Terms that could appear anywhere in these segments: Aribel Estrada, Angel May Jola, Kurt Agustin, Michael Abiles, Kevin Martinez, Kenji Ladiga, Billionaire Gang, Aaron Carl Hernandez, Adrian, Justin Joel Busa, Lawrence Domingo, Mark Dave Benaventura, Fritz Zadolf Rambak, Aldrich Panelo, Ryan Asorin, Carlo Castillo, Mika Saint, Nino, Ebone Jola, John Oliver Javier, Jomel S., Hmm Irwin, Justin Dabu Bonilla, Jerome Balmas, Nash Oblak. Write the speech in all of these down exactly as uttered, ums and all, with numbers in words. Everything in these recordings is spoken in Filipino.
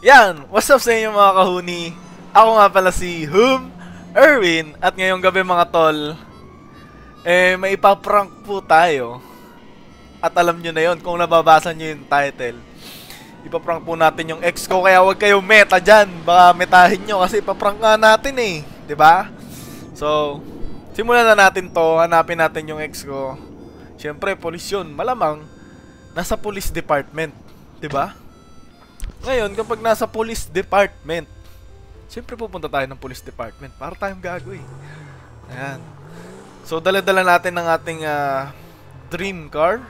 Yan, what's up sa inyo mga kahuni? Ako nga pala si Hmm Irwin at ngayong gabi mga tol, eh may ipaprank po tayo. At alam nyo na yon kung nababasa nyo yung title. Ipaprank po natin yung ex ko, kaya huwag kayo meta dyan. Baka metahin nyo kasi ipaprank nga natin eh, diba? So, simulan na natin to, hanapin natin yung ex ko. Siyempre, police yun, malamang nasa police department, diba? Ngayon, kapag nasa police department, siyempre pupunta tayo ng police department para tayong gago eh. Ayan. So, dala-dala natin ng ating uh, dream car.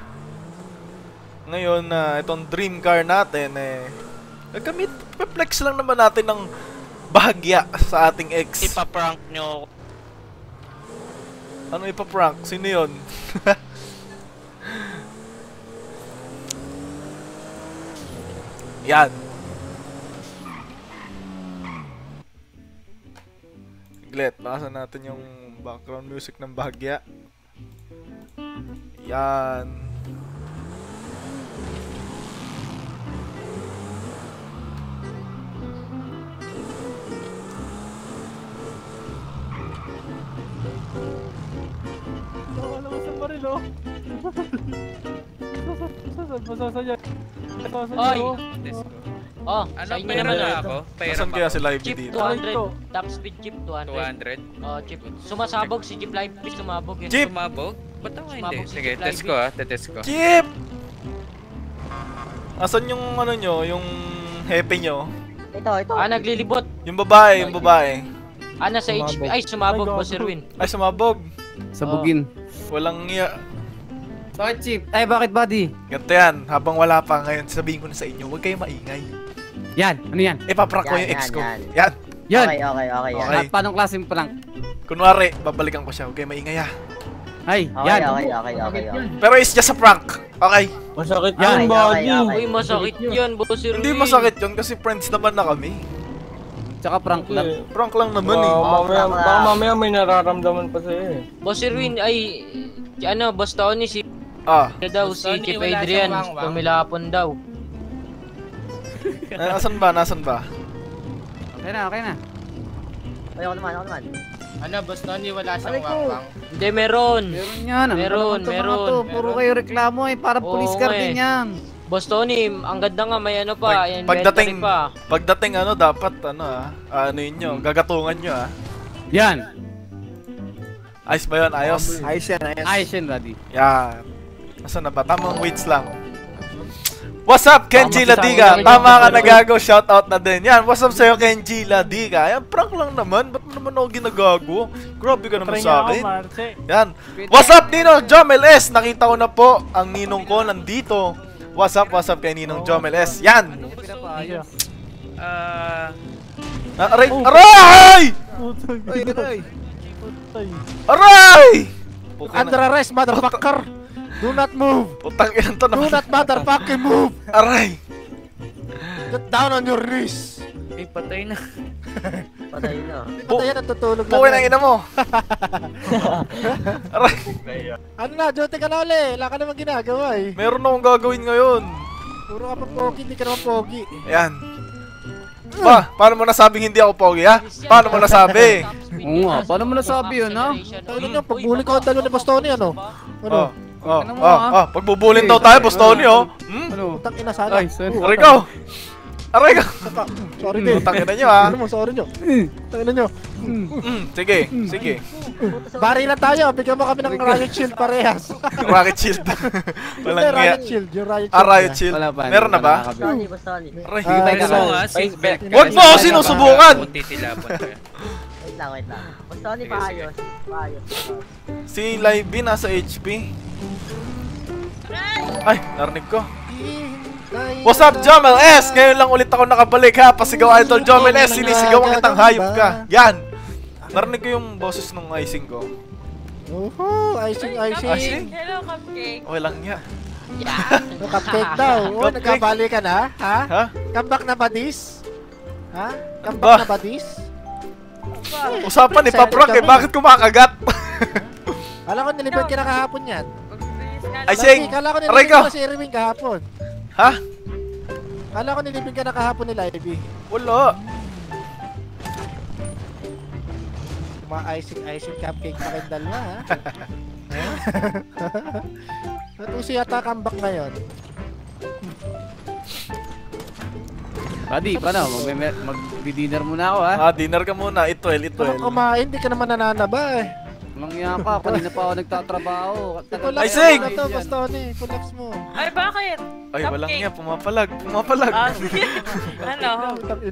Ngayon, uh, itong dream car natin, eh, nagkamit, pe-flex lang naman natin ng bahagya sa ating ex. Ipaprank nyo. Ano ipaprank? Sino yun? Yan. Glit, bakasan natin yung background music ng bahagya. Yan. Oy! Oh, ano, pera na ako? Saan kaya si Live dito? two hundred, top speed jeep two hundred. Oh, jeep. Sumasabog si Jeep Live, please sumabog. Jeep! Sumabog? Ba't ako hindi? Sige, test ko ah, test ko. Jeep! Asan yung ano nyo, yung happy nyo? Ito, ito. Ah, naglilibot. Yung babae, yung babae. Ah, nasa H P. Ay, sumabog po si Irwin. Ay, sumabog. Sabugin. Walang iya. Bakit Chief? Ay bakit buddy? Ganito yan, habang wala pa ngayon, sabihin ko na sa inyo, huwag kayo maingay. Yan, ano yan? Ipaprank ko yung ex ko. Yan, yan. Yan. Okay, okay, okay, yan. Okay. Paano klaseng prank? Kunwari, babalikan ko siya, huwag kayo maingay ha. Ay, okay, yan. Okay, okay, okay, okay. Pero it's just a prank, okay? Masakit yan, okay, buddy. Okay, okay. Uy, masakit yan, boss. Hindi masakit yun kasi friends naman na kami. Tsaka prank lang. Prank lang naman eh. Baka mamaya may nararamdaman pa sa'yo eh. Boss Irwin ay, ano, basta ko ni si... Ah. Daw si Chief Adrian, tumilapon daw. Nasaan ba? Nasaan ba? Okay na, okay na. Ayaw ko naman, ako naman. Ano, basta ni wala siyang wangwang. Hindi, meron. Meron yan. Meron, meron. Puro kayo reklamo eh, para police car din yan. Boss Tony, ang ganda nga, may ano pa, Pag, pagdating, pa. Pagdating ano, dapat ano ah, ano yun nyo, gagatungan nyo ah. Yan! Ayos ba yun? Ayos? Ayos yan, ayos. Ayos yan, buddy. Yan. Asan na ba? Tamang weights lang. What's up, Kenji Ladiga? Tama ka nagago, shoutout na din. Yan, what's up sa'yo, Kenji Ladiga? Yan, prank lang naman. Ba't mo naman ako ginagago? Grabe ka naman sa'kin. Yan. What's up, Nino? Jomel S. Nakita ko na po ang ninong ko nandito. What's up, what's up kay Ninong Jomel S. Yan! Ah... Aray! Aray! Aray! Under arrest, motherfucker! Do not move! Putang ilan to naman! Do not motherfucking move! Aray! Get down on your knees! Eh, patay na. Patay na. Patay na, tutulog na. Puwi ng ina mo! Aray! Ano na, duty ka na ulit. Wala ka naman ginagawa eh. Meron akong gagawin ngayon. Puro ka pa pogi, hindi ka naman pogi. Ayan. Ba, paano mo nasabing hindi ako pogi ha? Paano mo nasabi? Oo nga, paano mo nasabi yun ha? Tulog nga, pagbuli ko ang dalo ni Bostoni ano? Ano? Oh, oh, oh. Pagbubulin daw tayo, Bostoni oh. Hmm? Utang ina sana. Aray ko! Aray ka! Sorry din. Takinan nyo ah. Ano mo, sorry nyo. Takinan nyo. Sige, sige. Bari na tayo. Bigyan mo kami ng riot shield parehas. Rocket shield. Walang kaya. Ah, riot shield. Meron na ba? Aray. Huwag mo ako sinusubukan! Wait lang, wait lang. Basta ni paayos. Si Livey nasa H P. Ay, narinig ko. What's up, Jomel S? Ngayon lang ulit ako nakabalik ha. Pasigaw idol Jomel S, sinisigaw ang kitang hayop ka. Yan. Narinig ko yung boses ng icing ko. Woohoo! Icing, icing! Hello, cupcake! Okay lang niya. Yeah! Cupcake daw. O, nagkabali ka na? Ha? Ha? Comeback na ba this? Ha? Comeback na ba this? Usapan ni Paprak eh. Bakit kumakagat? Alam ko nilibad ka na kahapon yan. Icing! Aray ka! Ha? Kala ko nilibing ka na kahapon ni Livey. Wala. Ma-icing-icing cupcake pa rin dalawa ha. Natuso yata comeback ngayon. Buddy, paano? Mag-dinner muna ako ha. Ah, dinner ka muna. Itwell, itwell. Kung kumain, di ka naman nananaba eh. Mangyaya pa, kanina pa ako nagtatrabaho. Ay, Sig! Collapse mo. Ay, bakit? Ay, walang niya. Pumapalag. Pumapalag. Ano?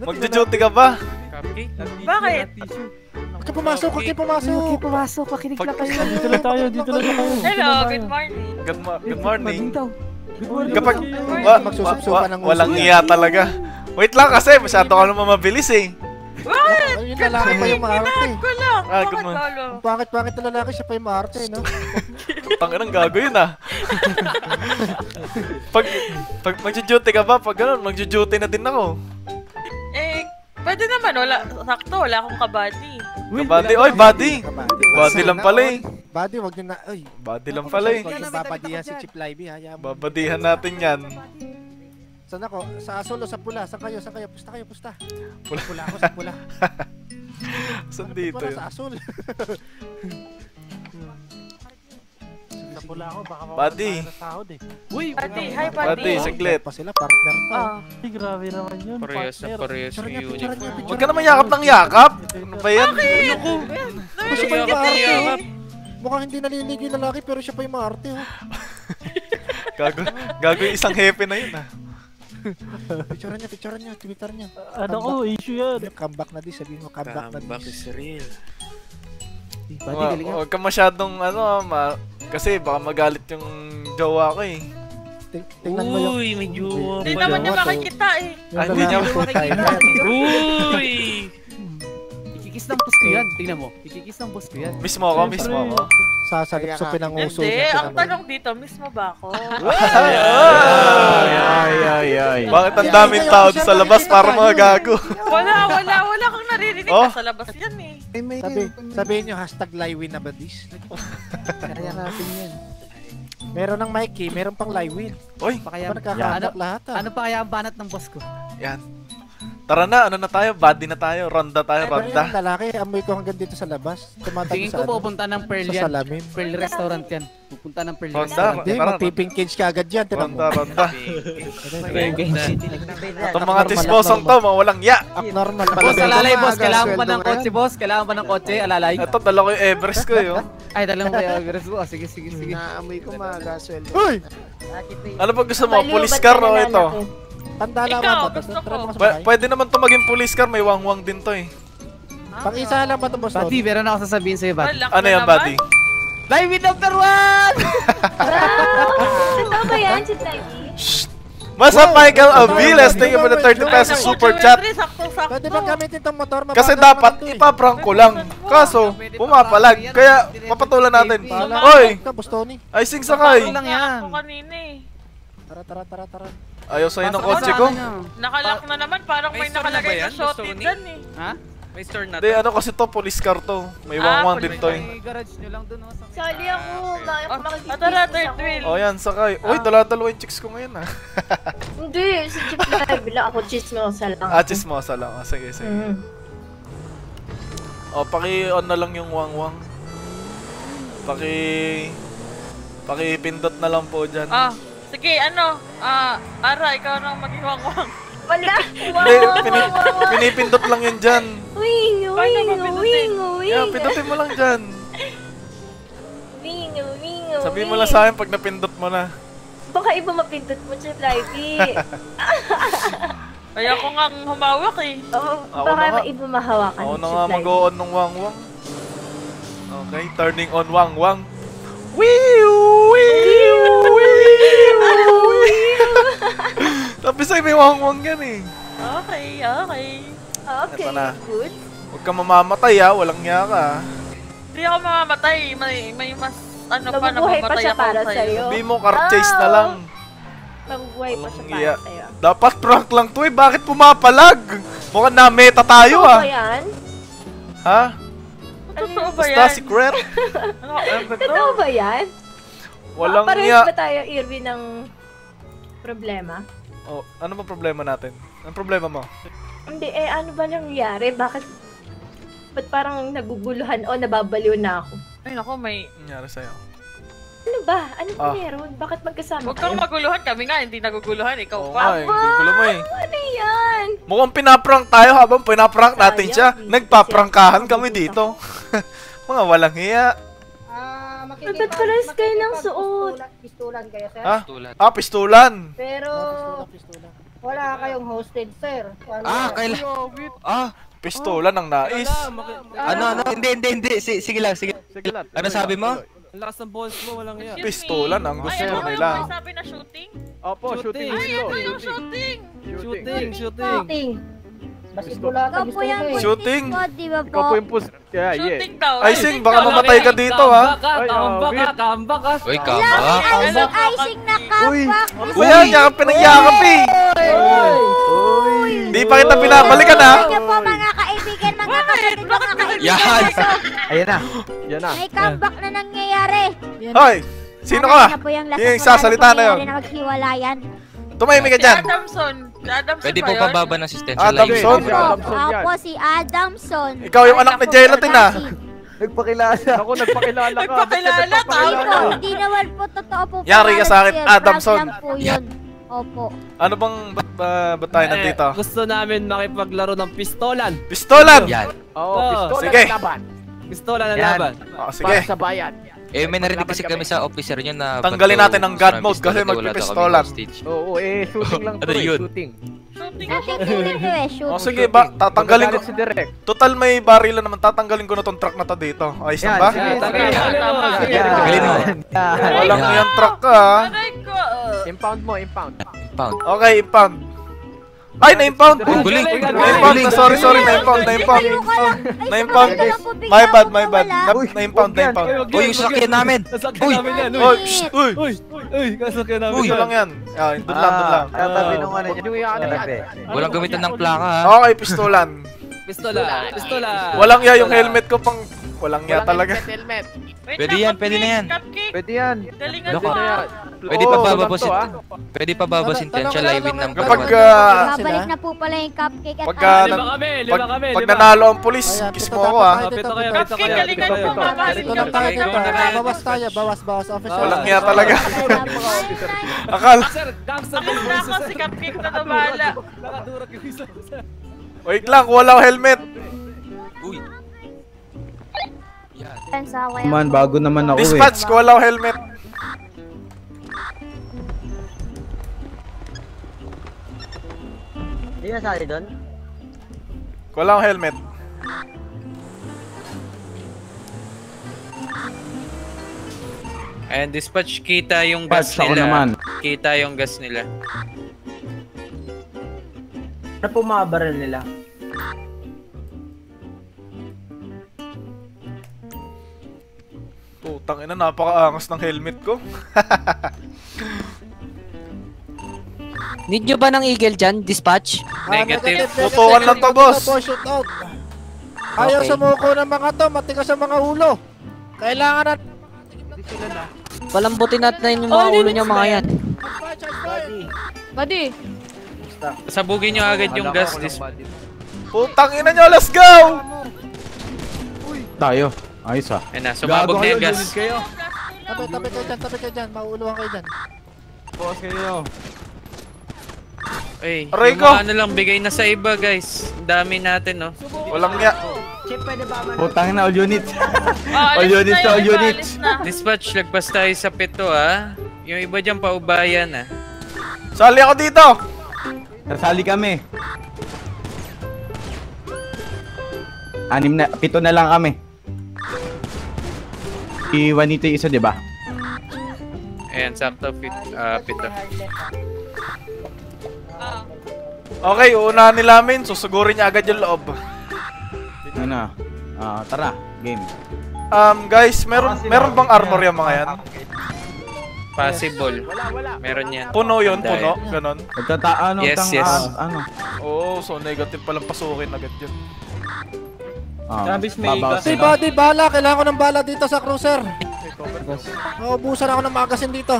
Magjo-jote ka ba? Cupcake? Bakit? Huwag pumasok, huwag pumasok. Huwag pumasok, pakinig na kayo. Dito na tayo, dito na tayo. Hello, good morning. Good morning. Good morning. Kapag magsusupsupa ng uso. Walang niya talaga. Wait lang kasi, masyado ka naman mabilis eh. What? Yung lalaki pa yung maarte. Ah, good morning. Bakit, bakit na lalaki siya pa yung maarte, no? Tanganang gago yun ah. Pag magjujuti ka ba, pag gano'n, magjujuti na din ako. Eh, pwede naman, wala, sakto, wala akong kabati. Kabati, oy, body! Body lang pala eh. Body, wag nyo na, oy. Body lang pala eh. Babadihan si Chip Livey, ha? Babadihan natin yan. Saan ako? Sa asol o sa pula? Saan kayo? Saan kayo? Pusta kayo, pusta. Pula, pula ako sa pula. Saan dito yun? Sa asol. Sa pula ako, baka mawala na sahod eh. Uy! Buddy, hi buddy! Buddy, saglit. Pa sila, partner pa. Ay, grabe naman yun. Parehas na parehas yung uniform. Huwag ka naman yakap ng yakap! Ano ba yan? Bakit? Ano siya pa yung maarte? Mukhang hindi nalilig yung lalaki pero siya pa yung maarte. Gago yung isang hepe na yun ah. Picturan niya, picturan niya, Twitter niya. Ano ko, issue yan. Comeback na di, sabihin mo, comeback na di. Comeback is real. Huwag ka masyadong ano, kasi baka magalit yung jowa ko eh. Uy, may jowa. Hindi naman niya makikita eh. Hindi niya makikita. Uy! Ikikis ng boss ko yan, tingnan mo. Ikikis ng boss ko yan. Miss mo ako, miss mo ako. Sasalipsupin ang uso. Hindi, ang tanong dito, miss mo ba ako? Ay, ay, ay, ay. Bakit ang daming tao sa labas para mga gago? Wala, wala, wala kang naririnig na sa labas yan eh. Sabihin nyo, hashtag Livey na ba this? Kaya natin yan. Meron ng Mikey, meron pang Livey. Oy, ano pa kaya ang banat ng boss ko? Yan. Tara na, ano na tayo? Buddy na tayo, ronda tayo, ronda. Ay, lalaki, amoy ko hanggang dito sa labas. Tingin ko pupunta ng Pearl yan. Pearl restaurant yan. Pupunta ng Pearl restaurant. Hindi, magpipink cage ka agad yan. Ronda, ronda. Itong mga tisbosong to, mawalang ya. Abnormal. Boss, alalay boss, kailangan pa ng kotse boss. Kailangan pa ng kotse, alalay. Ito, dala ko yung Everest ko yun. Ay, dala ko yung Everest ko. Sige, sige, sige. Naamoy ko magasweldo. Uy! Ano pag gusto mo? Police car o ito? Tandala ba ito? Pwede naman ito maging police car, may wangwang din to eh. Pang-isa lang ba ito, boss? Buddy, meron ako sasabihin sa'yo, buddy. Ano yan, buddy? Livey number one! Wow! Ito ba yan, si Livey? Shhh! What's up, Michael Abiles? Thank you for the thirty pesos super chat. Pwede ba gamitin itong motor? Kasi dapat ipaprank ko lang. Kaso, pumapalag. Kaya, mapatulan natin. Oy! Ay, sing sakay! Tara, tara, tara, tara. Ayaw sa'yo ng kotse ko? Nakalock na naman, parang may nakalagay na shotgun dyan eh. Ha? May store na to? Hindi, ano kasi to, police car to. May wangwang din to eh. May garage nyo lang dun o. Sali ako, bakit makikita ko sa ko. Atara, third wheel. O yan, sakay. Uy, dala-dalawa yung chicks ko ngayon ah. Hindi, si Chip Live lang ako, chismosa lang. Ah, chismosa lang. Sige, sige. O, paki-on na lang yung wangwang. Paki... Paki-pindot na lang po dyan. Ah. Sige, ano? Ah, Ara, ikaw nang maghiwang-wang. Wala! Pinipindot lang yan dyan. Wing, wing, wing, wing. Yeah, pindutin mo lang dyan. Wing, wing, wing. Sabihin mo lang sa akin pag napindot mo na. Baka iba mapindot mo siya, Livey. Kaya ko nga humawak eh. Oo, baka iba mahawakan siya, Livey. Oo na nga, mag-o-on ng wang-wang. Okay, turning on wang-wang. Wiiiiw! Wiiiiw! Tapos ay may wangwang yan eh. Okay, okay. Okay, good. Huwag ka mamamatay ha, walang niya ka. Hindi ako mamamatay, may mas ano pa na mamatay ako sa'yo. Sabi mo, car chase na lang. Mabubuhay pa siya para sa'yo. Dapat prank lang to eh, bakit pumapalag? Mukhang na-meta tayo ha. Ano yan? Ha? Totoo ba yan? Basta secret? Totoo ba yan? Walang niya. Parehas ba tayo, Irwin, ng problema? Oh, ano ba problema natin? Ang problema mo? Hindi, eh, ano ba nangyari? Bakit, ba't parang naguguluhan o nababaliw na ako? Ay, nako, may nangyari sa'yo. Ano ba? Ano ba ah. meron? Bakit magkasama tayo? Huwag kang maguluhan, kami nga, hindi naguguluhan, ikaw oh, pa. Ay, hindi gulo mo eh. Ano yan? Mukhang pinaprank tayo habang pinaprank natin siya. Nagpaprangkahan kami dito. Mga walang hiya. Ba't pares kayo ng suot? Pistulan kayo, sir? Ah, pistulan. Ah, pistulan. Pero, oh, pistulan, pistulan. Wala kayong hosted, sir. Ano ah, kailan? Ah, pistulan ang nais. Ano, ano? Hindi, hindi, hindi. Sige lang, sige. Sige lang. Ano sabi mo? Ang lakas ng balls mo, walang yan. Pistolan ang gusto nila. Ay, ano yung sabi na shooting? Opo, shooting. Ay, ito yung shooting! Shooting, shooting. Ikaw po yung shooting squad, di ba po? Ikaw po yung push... Yeah, yeah. Shooting daw. Icing, baka mamatay ka dito, ha? Kambak ka, kambak ka. Uy, kambak. Icing, icing na kambak. Uy, yan ang pinagyakap, eh. Uy, hindi pa kita pinabalikan, ha? Uy, po mga kaibigan, mga kapatid, mga kaibigan. Ayan na. Ayan na. May kambak na nangyayari. Uy, sino ka? Yung sasalita na yun. Tumahimik ka dyan. Adamson pwede po pababa ng assistential line. Adamson? Ako si Adamson. Ikaw yung anak ni Gelatin ah. Nagpakilala. Ako nagpakilala ka. Nagpakilala tayo. Hindi naman po totoo po. Yari ka sa akin, Adamson. Opo. Ano bang ba't tayo nandito? Gusto namin makipaglaro ng pistolan. Pistolan? Yan. Oo, pistolan na laban. Pistolan na laban. Para sa bayan. Eh, may narinig kasi kami sa officer niya na... Tanggalin natin ang god mode kasi magpipistolan. Oo, eh, shooting lang to eh, shooting. Shooting lang to eh, shooting. O sige ba, tatanggalin ko... Total may barila naman, tatanggalin ko na tong truck na to dito. Ayos na ba? Tanggalin mo. Walang yung truck ka ah. Impound mo, impound. Okay, impound. Ay, na-impound! Na-impound na, sorry, sorry, na-impound, na-impound. Na-impound, my bad, my bad. Na-impound, na-impound. Uy, yung sakyan namin! Uy! Uy! Uy! Uy! Kasakyan namin! Uy! Lang yan! Doon lang, doon lang. Walang gamitan ng plaka ha. Okay, pistolan. Pistolan, pistolan. Walang ya yung helmet ko pang... Walang ya talaga. Pwede yan, pwede na yan. Pwede yan. Dalingan mo. Pwede pa baba po si... Pwede pa baba si Intentia Live-in ng... Kapag... Babalik na po pala yung cupcake at... Pag nanalo ang polis, kiss mo ako ha. Cupcake, galingan mo. Bawas tayo, bawas, bawas. Walang ya talaga. Akala... Akala na ako si Cupcake na nabala. Wait lang, wala helmet. Uy. Man, bago naman ako eh. Dispatch, wala helmet. Hindi na sali doon? Wala helmet. Ayan, dispatch, kita yung gas nila. Kita yung gas nila. Ano po mga baril nila? Putang ina, napakaangas ng helmet ko. Need nyo ba ng eagle dyan, dispatch? Negative. Putukan lang to, boss. Ayaw sumuko ng mga to, matigas sa mga ulo. Kailangan natin palambutin natin yung mga ulo nyo, mga yan. Buddy! Sabugin nyo agad yung gas. Putang ina nyo, let's go! Tayo, ayos ha. Ayan na, sumabog na yung gas. Tabi, tabi kayo dyan, tabi kayo dyan, mauuluhan kayo dyan. Boss kayo. Ay, yung mga ano lang, bigay na sa iba guys. Dami natin oh. Walang niya. Putang ina, all units. All units, all units. Dispatch, lagpas tayo sa pito ha. Yung iba dyan, paubayan ha. Sali ako dito! Nasali kami. Anim na, pito na lang kami. Iwan nito yung isa, diba? Ayan, sakto pit, uh, pito. Okay, uunahan nila amin. Susugurin niya agad yung loob. Ano? Uh, tara, game. Um, guys, meron, meron bang armor yung mga yan? Possible. Meron yan. Puno yun, puno. Ganon. Ano, yes, tang, yes. Uh, ano? Oo, oh, so negative palang pasukin agad yun. Um, si Buddy, bala. Kailangan ko ng bala dito sa cruiser. Naubusan ako ng magasin dito.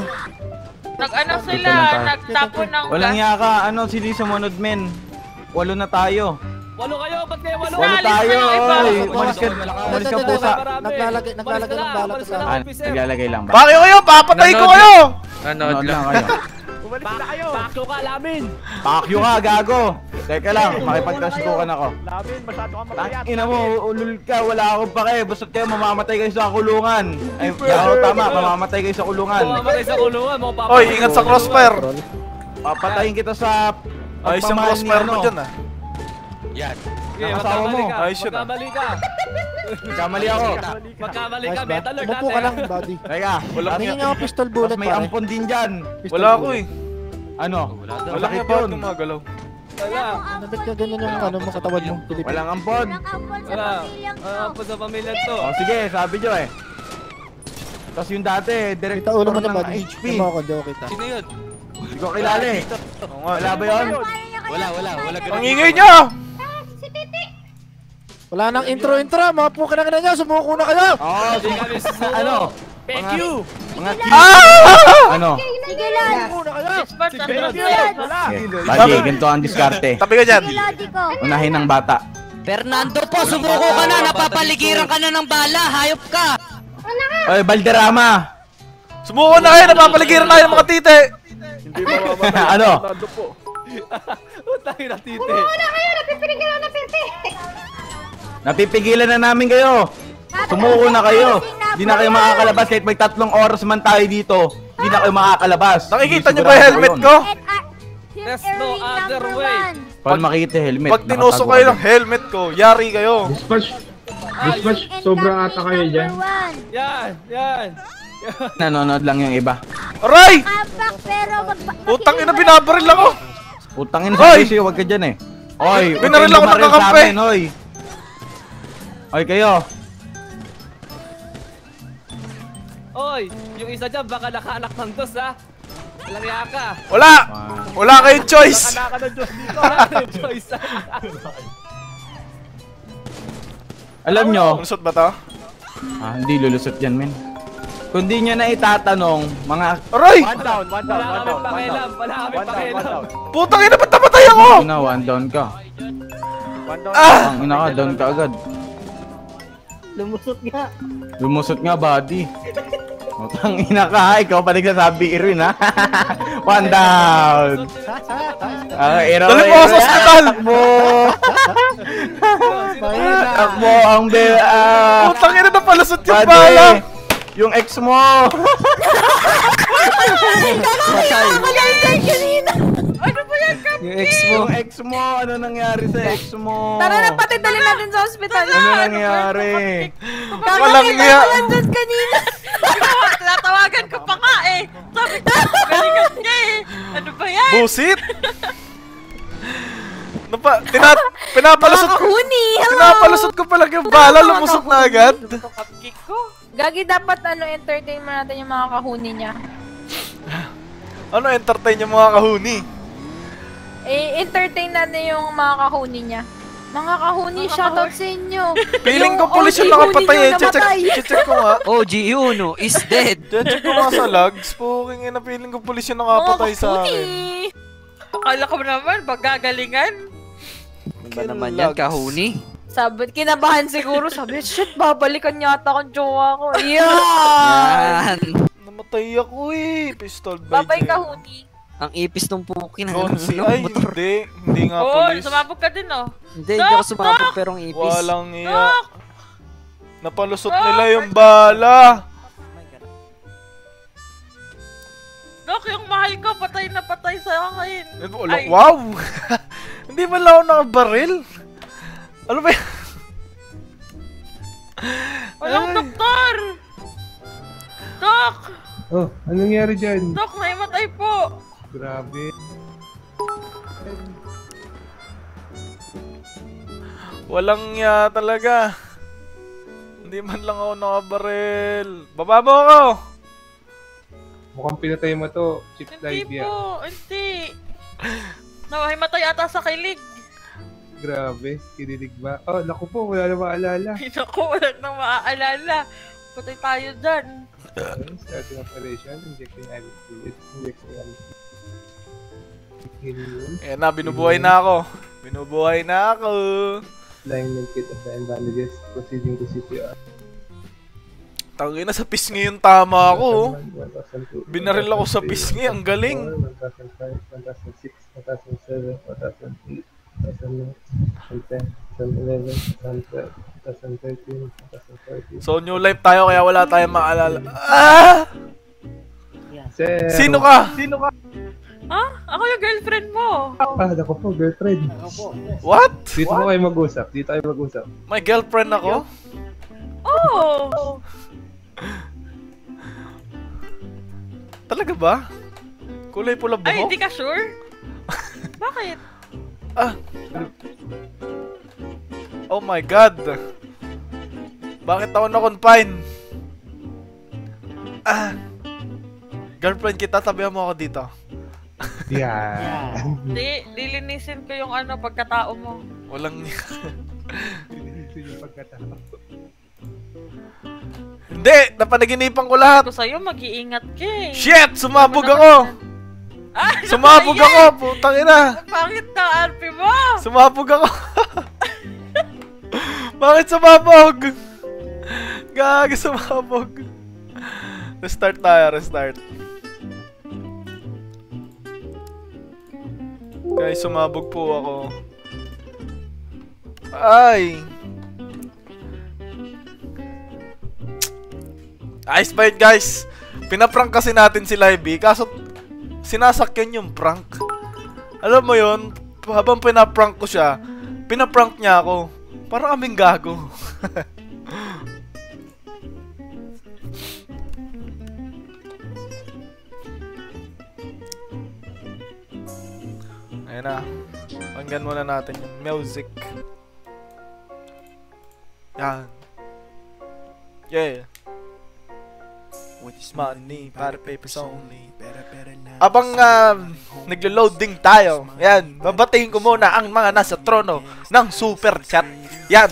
Nag-ano sila, nagtapo ng gas. Walang yaka, ano, sili sumunod men. Walo na tayo. Walo kayo, ba't kayo walo? Walo tayo, oy! Umalis ka, umalis ka pusa. Naglalagay ng bala ko sa akin. Naglalagay lang ba? Bakit kayo, papatay ko kayo! Nanood lang kayo. Umalis na kayo! Pakyo ka, Lamin! Pakyo ka, gago! Teka lang, makipagtasutukan ako. Lamin, masyado ka matayat. Ina mo, ulul ka, wala akong pake. Basta't kayo, mamamatay kayo sa kulungan. Ay, tama, mamamatay kayo sa kulungan. Mamamatay sa kulungan, mapapatay. Oy, ingat sa crossfire! Papatayin kita sa... Ayos yung crossfire mo dyan ah. Yan. Nakasawa mo. Ayos yun ah. Magkamali ka. Magkamali ako. Magkamali ka. Metal lord natin. Upo ka lang buddy. Teka. Maringin ako pistol bullet pare. May ampon din dyan. Wala ako eh. Ano? Wala ka ba itong mga galaw? Wala. Nabit ka ganyan yung ano mo katawad mong Pilipin. Walang ampon. Walang ampon sa pamilyang to. O sige sabi nyo eh. Tapos yung dati director ng H P. Sino yun? Hindi ko kilala eh. Wala ba yun? Wala wala wala. Pangingay nyo! Wala nang intro-intro, mga puka na ganyan nyo, sumuko na kayo! Oo, sige kami susuko! Ano? Thank you! Mga Aaaaaaah! Ano? Sige lang! Sumuko na kayo! Sige lang! Bagi, ganito ang diskarte. Tabi ka dyan! Unahin ang bata. Fernando po, sumuko ka na! Napapaligiran ka na ng bala! Hayop ka! Ano ka? Oye, Balderrama! Sumuko na kayo! Napapaligiran kayo ng mga tite! Hindi mamamatay. Ano? Utangin na tite! Sumuko na kayo! Napipiligiran na tite! Napipigilan na namin kayo. Sumuko na kayo. Di na kayo makakalabas kahit may tatlong oras man tayo dito. Di na kayo makakalabas. Nakikita nyo ba yung helmet ko? There's no other way. Paano makikita helmet? Pag tinuso kayo ng helmet ko, yari kayo. Dispatch, dispatch, sobra ata kayo dyan. Yan, yan. Nanonood lang yung iba. Aray! Utangin na binabaril ako. Utangin na sa puso, huwag ka dyan eh. Oy, binaril ako nakakampi. Oy. Oy kayo! Oy! Yung isa dyan baka nakaanak ng dos ha! Walang yaka! Wala! Wala kayong choice! Wala ka ng dos dito! Wala kayong choice! Alam nyo! Lulusot ba to? Ah, hindi lulusot yan men. Kung di nyo na itatanong mga... Aray! One down! One down! Wala kami pakialam! Wala kami pakialam! Putang ina! Ba't napatay ako? Ano na? One down ka! One down ka! Ang ina ka! Down ka agad! Lumusot nga. Lumusot nga, buddy. Utang ina ka, ikaw pa nagsasabi, Irwin, ha? One down! Dali mo sa ospital! Takbo! Takbo ang bel... Utang ina na palusot yung bala! Yung ex mo! Ano ba yan, Kapit? Yung ex mo. Yung ex mo. Ano nangyari sa ex mo? Tara na, pati dalhin natin sa ospital. Ano nangyari? Walang niya. Tinatawagan ko pa nga eh. Sabi ko, galingan niya eh. Ano ba yan? Busit? Pinapalusot ko. Pinapalusot ko palang yung bala. Lumusok na agad. Gagi, dapat ano, entertain mo natin yung mga kahuni niya. Ano entertain yung mga kahuni? Eh, entertain natin yung mga kahuni niya. Mga kahuni, shoutout sa inyo. Piling ko pulis yung nakapatay eh. Check ko nga. O G Uno is dead. Check ko nga sa logs. Puking ina, piling ko pulis yung nakapatay sa akin. Akala ko naman, magagalingan. Ano ba naman yan, kahuni? Sabi, kinabahan siguro. Sabi, shit, babalikan yata akong jowa ko. Yan! Namatay ako eh. Pistol by J. Babay kahuni. Ang ipis ng pukin. Ay, hindi. Hindi nga police. Oo, sumabog ka din oh. Hindi, hindi ako sumabog pero ang ipis. Walang iya. Napalusot nila yung bala. Dok, yung mahal ko patay na patay sa akin. Wow! Hindi man lang ako nakabaril. Ano ba yan? Walang doktor! Dok! Oh, anong nangyari dyan? Dok, naimatay po! Grabe. Walang ya talaga. Hindi man lang ako nakabaril. Baba mo ako! Mukhang pinatay mo to. Chip hindi po, hindi. Nahimatay ata sa kilig. Grabe, kinilig ba? Oh, naku po, wala na maaalala. Naku, wala na maaalala. Patay tayo dyan. Starting operation, injecting I V. Injecting I V. Eh na, binubuhay na ako. Binubuhay na ako. Alignment kit of the bandages, proceeding to C P R. Tangay na, sa pisngi yung tama ako. Binaril ako sa pisngi, ang galing. So new life tayo kaya wala tayong maalala. Ah! Sino ka? Sino ka? Ah? Ako yung girlfriend mo! Ah, ako po, girlfriend. What? Dito mo kayo mag-usap, dito kayo mag-usap. May girlfriend ako? Oh! Talaga ba? Kulay pula buhok? Ay, hindi ka sure? Bakit? Ah! Oh my god! Bakit ako na-confine? Ah! Girlfriend kita, sabihan mo ako dito. Yeah. Di, lilinisin ko yung ano, pagkatao mo. Walang... Lilinisin yung pagkatao. Hindi! Napanaginipan ko lahat! Kung sa'yo, mag-iingat ka eh. Shit! Sumabog ako! Ah, sumabog yes! ako! Putang ina! Bakit na R P mo? Sumabog ako! Bakit sumabog? Gag, sumabog! Restart tayo, restart. Guys, sumabog po ako. Ay! Ice bite, guys! Pinaprank kasi natin si Livey, kaso sinasakyan yung prank. Alam mo yun, habang pinaprank ko siya, pinaprank niya ako. Parang aming gago. Ayan na. Panggan muna natin yung music. Yan. Yeah. Which is money, para papers only. Abang uh, naglo-loading tayo. Yan, babatiin ko muna ang mga nasa trono ng super chat. Yan,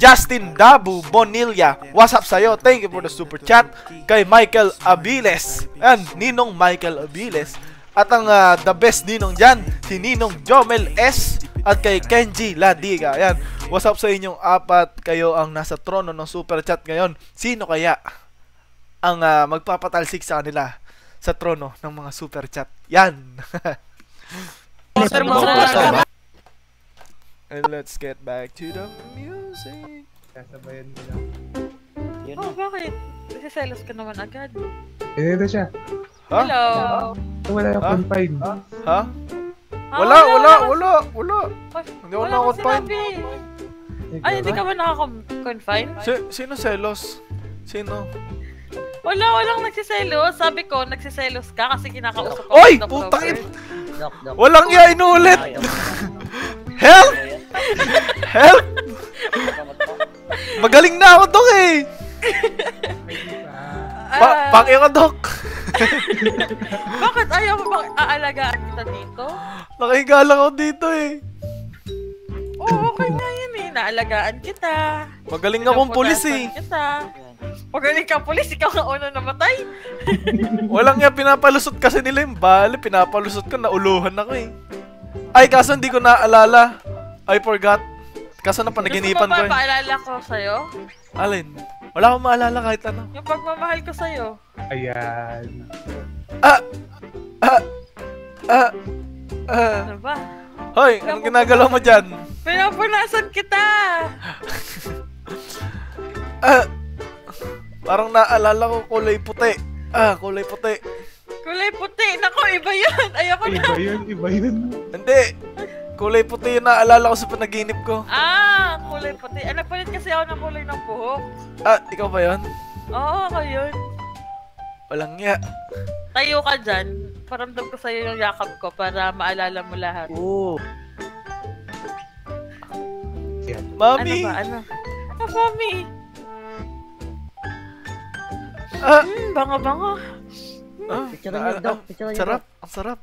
Justin Dabu Bonilla, what's up sa'yo? Thank you for the super chat. Kay Michael Abiles. Yan, Ninong Michael Abiles. At ang uh, the best ninong dyan, si Ninong Jomel S. At kay Kenji Ladiga. Yan, what's up sa inyong apat? Kayo ang nasa trono ng super chat ngayon. Sino kaya ang uh, magpapatalsik sa kanila sa trono ng mga super chat? Yan. And let's get back to the music. Kasabayan mo lang. Oh, bakit? Nasiselos ka naman agad. Eh, ito siya. Huh? Hello. Wala yung confine. Ha? Wala, wala, wala, wala. Hindi ako naka-confine. Ay, hindi ka ba naka-confine? Sino selos? Sino? Wala, walang nagsiselos. Sabi ko, nagsiselos ka kasi kinakausap ko. Oy! Putangit! Walang iya, inuulit! Help! Help! Magaling na ako, Dok eh! Pake ka, Dok! Bakit ayaw mo bang aalagaan kita dito? Nakahiga lang ako dito eh. Oo, okay na yun eh. Naalagaan kita. Magaling akong pulis eh. Magaling ka pulis, ikaw ang una namatay. Walang nga, pinapalusot kasi nila yung bali. Pinapalusot ko, nauluhan ako eh. Ay, kaso hindi ko naalala. I forgot. Kaso napanaginipan ko eh. Gusto mo ba maalala ko sa'yo? Alin? Wala akong maalala kahit ano. Yung pagmamahal ko sa'yo. Ayan. Ah! Ah! Ah! Ah! Ano ba? Hoy, anong ginagalaw mo dyan? Pinapunasan kita! Ah! Parang naalala ko kulay puti. Ah, kulay puti. Kulay puti? Naku, iba yun. Ayoko na. Iba yun, iba yun. Hindi. Kulay puti yun naalala ko sa panaginip ko. Ah, kulay puti. Ah, nagpalit kasi ako ng kulay ng buhok. Ah, ikaw ba yun? Oo, ako yun. Walang niya. Tayo ka dyan. Paramdam ko sa'yo yung yakap ko para maalala mo lahat. Oo. Mami! Ano ba? Ano? Ano, Mami? Ah, mm, bango bango. Ah, picturean daw, picturean. Sarap, ang sarap.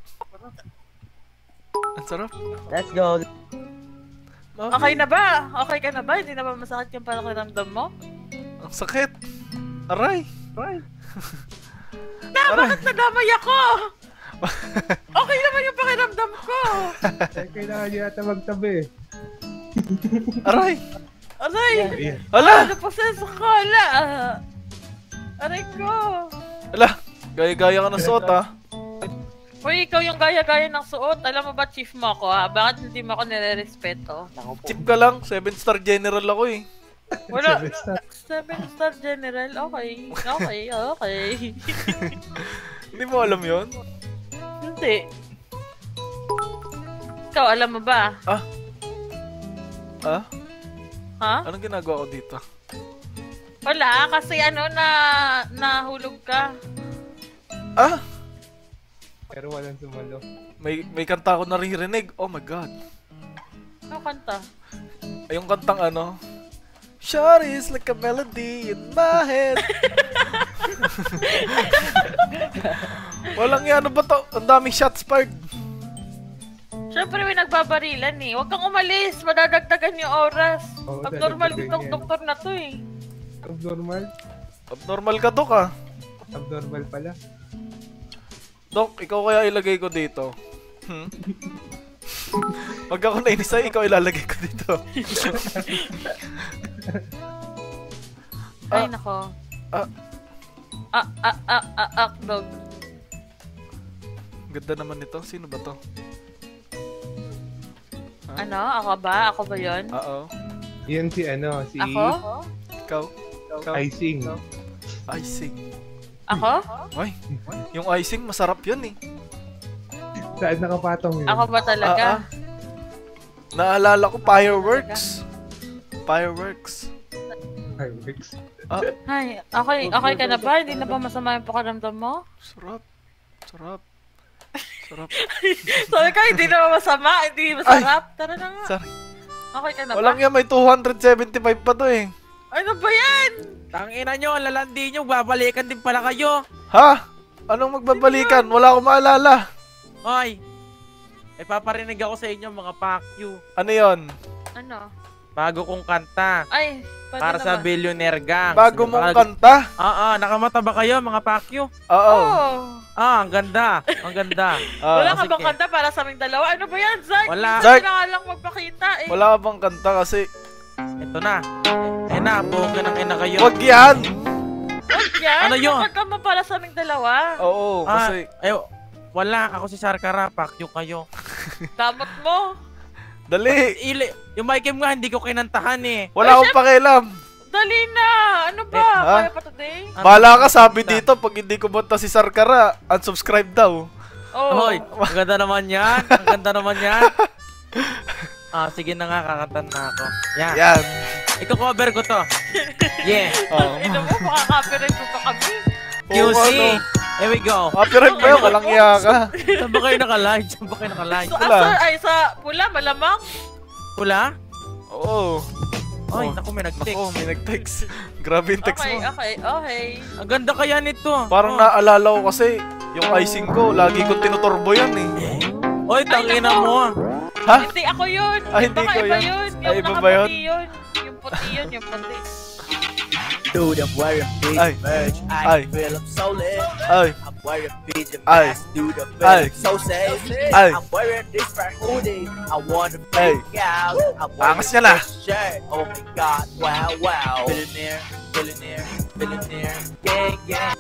Ang sarap. Let's go. Okay na ba? Okay ka na ba? Hindi na ba masakit yung parang kiramdam mo? Ang sakit. Aray. Aray. Na, bakit nadamay ako? Okay naman yung pakiramdam ko. Kailangan nyo yata magtabi. Aray! Aray! Ala! Napasenso ko, ala! Aray ko! Ala! Gaya-gaya ka ng suot, ha? Uy, ikaw yung gaya-gaya ng suot. Alam mo ba, chief mo ako, ha? Bakit hindi mo ako nire-respeto? Chief ka lang. seven star general ako, eh. Wala, seven star general, okay, okay, okay. Hindi mo alam yun? Hindi. Ikaw, alam mo ba? Ah? Ah? Ha? Anong ginagawa ko dito? Wala, kasi ano, na nahulog ka. Ah? Pero walang sumalo. May, may kanta ako naririnig, oh my god. Ano kanta? Ay, yung kantang ano? Short is like a melody in my head. Walang yan, ano ba to? Ang daming shots fired. Siyempre may nagbabarilan eh. Huwag kang umalis, madadagdagan yung oras. Oh, abnormal itong doktor na to eh. Abnormal? Abnormal ka, Dok, ah. Abnormal pala. Dok, ikaw kaya ilagay ko dito. Hmm? Pag ako nainis sa'yo, ikaw ilalagay ko dito. Ay, ah, nako. Ah, ah, ah, ah, ah, ah, dog. Ganda naman nito. Sino ba to? Ah? Ano? Ako ba? Ako ba yun? Oo. Yun si ano? Si... Ako? Ikaw? Ikaw? Icing. Ikaw. Icing. Ako? Ay, yung icing masarap yun eh. Saan nakapatong yun? Ako ba talaga? Ah, ah. Naalala ko, fireworks. Fireworks. Fireworks. Ah. Ay, okay, okay ka na ba? Hindi na ba masama yung pakaramdam mo? Sarap. Sarap. Sarap. Sabi ka, hindi na masama. Hindi masarap. Ay. Tara na nga. Sorry. Okay ka na ba? Walang yan, may two seventy-five pa to eh. Ano ba yan? Tangina nyo, lalandi nyo. Babalikan din pala kayo. Ha? Anong magbabalikan? Wala akong maalala. Ay! Eh, paparinig ako sa inyo, mga pakyu. Ano yon? Ano? Bago kong kanta. Ay, para sa ba? Billionaire Gang. Bago mong bago... kanta? Oo, nakamata ba kayo, mga pakyu? Oo. Oh. Ah, ang ganda. Ang ganda. uh, Wala ka bang kanta para sa aming dalawa? Ano ba yan, Zark? Wala. Zark! Lang magpakita, eh. Wala ka bang kanta kasi... Ito na. Eh na, buhok ng ina kayo. Huwag yan! Huwag yan? Ano yun? Kapag ka para sa aming dalawa? Oo, ah, kasi... Ayaw. Wala, ako si Sarkara, pakyo kayo. Damat mo. Dali. Ili, yung mic game nga, hindi ko kinantahan eh. Wala akong pakialam. Dali na. Ano ba? Eh, kaya pa today? Bala ka, sabi dito, pag hindi ko banta si Sarkara, unsubscribe daw. Oh. Hoy, ang ganda naman yan. Ang ganda naman yan. Ah, sige na nga, kakantan na ako. Yan. Yan. Iko-cover ko to. Yeah. Oh. Ito mo, makaka-copyright mo pa kami. Q C. Oh, ano? Here we go. Copyright ba yun? Walang iya ka. Saan ba kayo naka-live? Saan ba kayo naka-live? So, asal ay sa pula, malamang? Pula? Oo. Ay, naku, may nag-text. Oo, may nag-text. Grabe yung text mo. Okay, okay, okay. Ang ganda kaya nito. Parang naalala ko kasi, yung icing ko, lagi ko tinuturbo yan eh. Oy, tangina mo. Ha? Hindi ako yun. Baka iba yun. Yung nakaputi yun. Yung puti yun, yung puti. Dude, I'm wearing big merch. I feel I'm so lit. I'm wearing big mask. Dude, I feel I'm so safe. I'm wearing this fat hoodie. I wanna break out. I'm wearing this shirt. Oh my god, wow, wow. Billionaire, billionaire, billionaire. Gang, gang.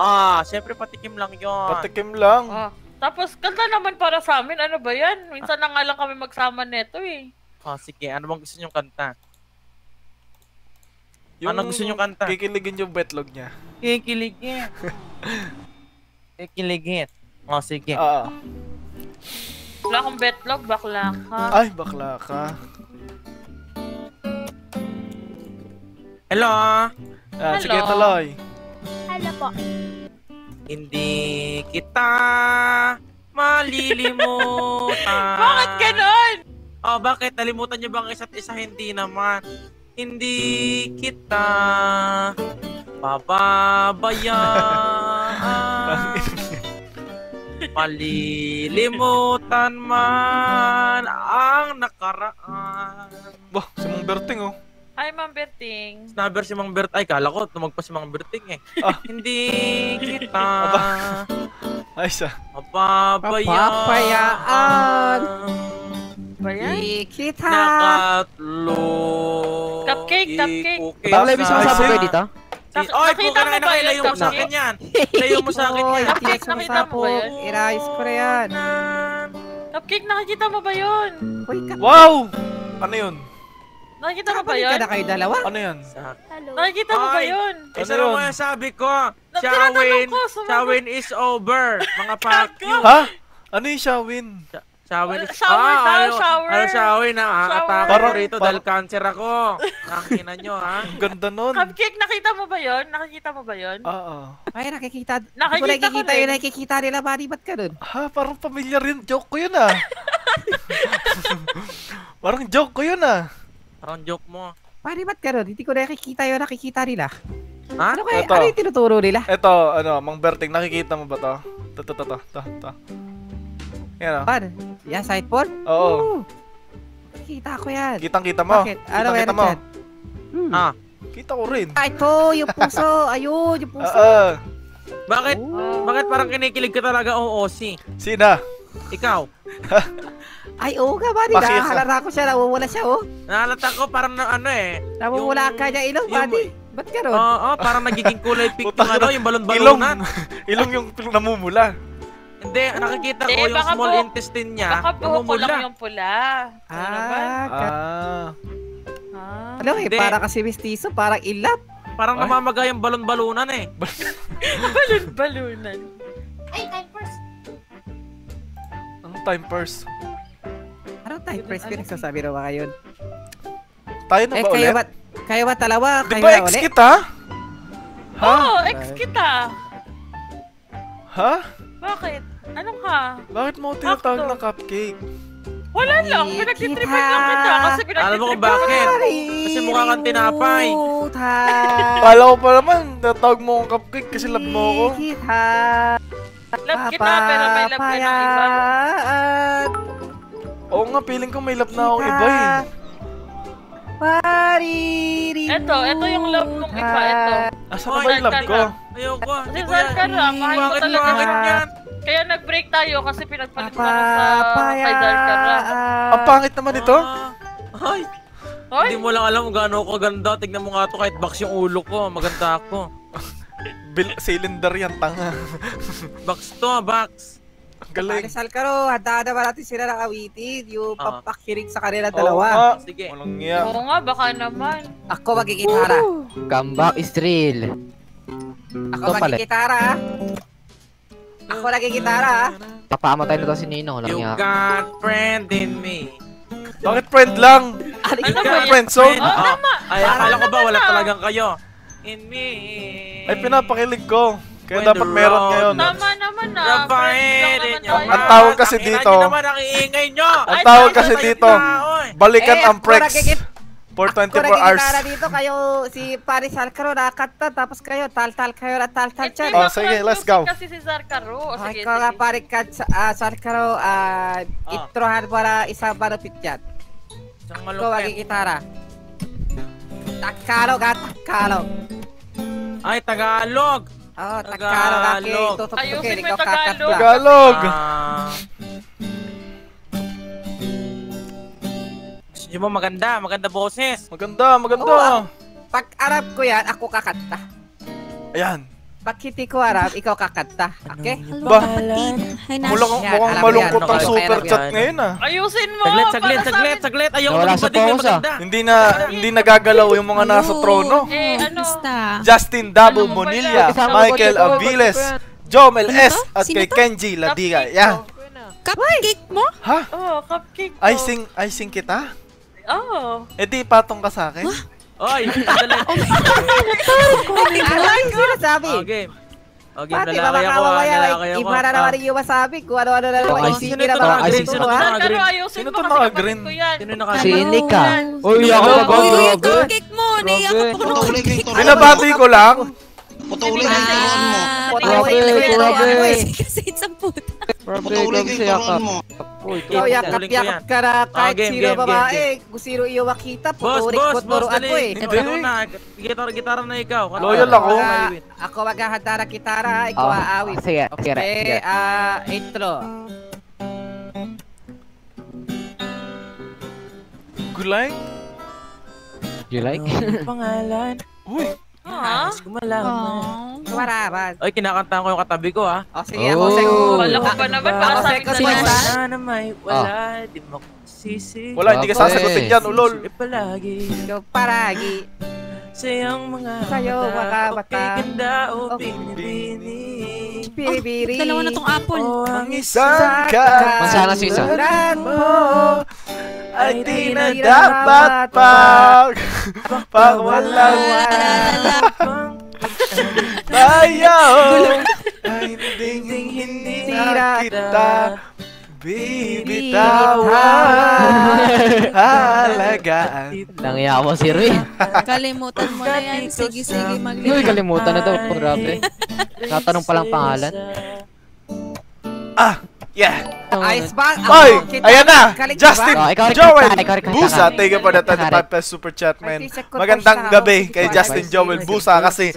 Ah, syempre patikim lang yun. Patikim lang. Tapos, kanta naman para sa amin. Ano ba yan? Minsan na nga lang kami magsama neto eh. Ah, sige. Ano bang gusto nyong kanta? Yung ano gusto nyo kanta? Kikiligin yung betlog niya. Kikiligin. Kikiligin. O, sige. Oo. Wala akong betlog, bakla ka. Ay, bakla ka. Hello? Ah, hello. Sige, taloy. Hello po. Hindi kita malilimutan. Bakit ganun? Oh, bakit? Nalimutan nyo bang isa't isa? Hindi naman. Hindi kita pababayaan. Malilimutan man ang nakaraan. Bah, si Mong Berting oh. Ay, Ma'am Berting. Snubber si Mang Bert. Ay, kala ko tumagpa si Mang Berting eh. Oh. Hindi kita. Ay, sa. Mapapayaan. Di kita. Nakatlo. Cupcake, cupcake. Bawal ibig sa sabi ko dito. Oy, nakita mo ba yun? Layo mo sa akin yan. Layo mo sa akin yan. Cupcake, nakita mo ba yun? Irice ko yan. Cupcake, nakikita mo ba yun? Wow! Ano yun? Nakikita mo ba yun? Nakikita kayo dalawa? Ano yun? Nakikita mo ba yun? Isa lang mo yung sabi ko. Shawin, Shawin is over. Mga pack you. Ha? Ano yung Shawin? Shower daw, shower. Ano shower na nakakatawa rito dahil cancer ako. Nakikita nyo ha? Ganda nun. Cupcake, nakita mo ba yun? Nakikita mo ba yun? Oo. Ay, nakikita. Nakikita ko yun. Nakikita nila ba? Ba't ka nun? Ha? Parang pamilya rin. Joke ko yun ah. Parang joke ko yun ah. Parang joke mo. Pari, ba't ka nun? Hindi ko nakikita yun. Nakikita nila. Ha? Ano yung tinuturo nila? Eto, ano, Mang Berting, nakikita mo ba to? To, to, to, to, to. Yan o. Pan? Yan, sideboard? Oo. Kita ko yan. Kitang-kita mo. Bakit? Ano meron dyan? Ah. Kita ko rin. Ito, yung puso. Ayun, yung puso. Bakit? Bakit parang kinikilig ka talaga o O C? Sina? Ikaw. Ay, oo ka ba? Nakahalata ko siya. Nawawala siya, oh. Nakahalata ko parang ano eh. Nawawala ka niya ilong, buddy. Ba't ka ron? Oo, parang nagiging kulay pink na ano, yung balon-balonan. Ilong yung namumula. Hindi, nakikita ko yung small intestine niya. Baka buko lang yung pula. Ah. Alam eh, parang kasi mistiso, parang ilap. Parang namamaga yung balon-balunan eh. Balon-balunan. Ay, time first. Anong time first? Anong time first? Kaya nagsasabi na ba kayo? Tayo na ba ulit? Kayo ba talawa? Di ba ex kita? Oo, ex kita. Ha? Bakit? Ano ka? Bakit mo tinatawag na cupcake? Wala lang! Pinagtitripan lang kita kasi pinagtitripan. Alam mo kung bakit? Kasi mukha kang tinapay. Kala ko pa naman, tinatawag mo kong cupcake kasi love mo ko. Love kita pero may love ka ng iba. Oo nga, feeling ko may love na akong iba eh. Eto, eto yung love kong iba, eto. Asa na ba yung love ko? Ayoko, hindi ko yan. Mahal ko talaga yan. Kaya nag-break tayo kasi pinagpalit ka na sa kay Zarkara. Ang pangit naman ito. Ay, hindi mo lang alam kung gaano ako ganda. Tignan mo nga ito kahit box yung ulo ko. Maganda ako. Cylinder yan, tanga. Box to, box. Ang galing. Panisal ka ro, handa naman natin sila nakawitin. Yung papakirig sa kanila dalawa. Sige. Oo nga, baka naman. Ako magigitara. Comeback is real. Ako magigitara ah. Ako nagigitara ah. Papaamatay na to si Nino. You got friend in me. Bakit friend lang? Ano ba yung friend zone? Ay, akala ko ba wala talagang kayo? In me. Ay, pinapakilig ko. Kaya dapat meron ngayon. Tama naman na. Ang tawag kasi dito. Ang tawag kasi dito. Balikan ang prex. For twenty-four hours. Ako nagigitara dito kayo. Si Paris Zarcaro nakakanta. Tapos kayo. Tal-tal kayo na tal-tal siya. O sige, let's go. Kasi si Zarcaro. Ikaw nga Paris Zarcaro. Itrohan mo na isang manupit yan. Ikaw magigitara. Tagalog ha. Tagalog. Ay, Tagalog. Oh, Tagalog aking tututukin. Ikaw kakat lang. Tagalog. Gusto mo maganda, maganda boses. Maganda, maganda. Pag Arab ko yan, ako kakanta. Ayan. Pag hindi ko Arab, ikaw kakanta. Okay? Ba? Mukhang malungkot ang super chat ngayon ah. Ayusin mo! Saglit, saglit, saglit, saglit. Ayaw ko nang bading yung maganda. Hindi na, hindi nagagalaw yung mga nasa trono. Eh, ano? Justin Dabu Bonilla, Michael Abiles, Jomel S. at kay Kenji Ladiga. Yan. Cupcake mo? Ha? Oo, cupcake mo. Icing, icing kita? Oo. E di patong ka sa akin? Oy! Alam ko na sabi! Okay, nalalakay ako, nalalakay ako. Iba na naman yung masabi kung ano-ano na naman. Sino ito naka-green? Sino ito naka-green? Sino ito naka-green? Sino ito naka-green? Si Nika! Uy, ako ba? Uy, yung cupcake mo! Niyakot ko ng cupcake mo! Binabati ko lang! Putulin ang turon mo! Putulin ang turon mo! Putulin ang turon mo! Oh, ito. Oh, yakap-yakap ka na kahit oh, game, sino game, babae. Game, game. Kung sino iyo makita, putorik ko at moroan ko eh. Ito yun na, gitara-gitara na ikaw. Loyal ako. Ako maghahanda na gitara, ikaw aawit. Sige, sige. Okay, intro. Gulay? Gulay? Pangalan? Uy! Ah, kumalaman. Wararan. Oy, kinakanta ko yung katabi ko ah. Oh, sige, ako sing. Wala ko pa naman para sa akin na may wala, di mo sisi. Wala, hindi ka sasagutin yan, ulol. Palagi, paragi. Sayang mga sayo makabata. Ganda o pinipini. Pipiri. Dalawa na tong apple. Ang isang ka. Masana si isa. Ay di na dapat pag pagwalan tayo ay ding hindi na kita bibitawan halagaan. Nangyawa si Rui. Kalimutan mo na yan. Sige sige maglimutan. Uy kalimutan na daw. Grabe. Natanong palang pangalan. Ah! Yeah. Ayos ba? Oy, ayan na. Justin, Joel, Busa. Thank you for that five pesos super chat, man. Magandang gabi kay Justin Joel Busa kasi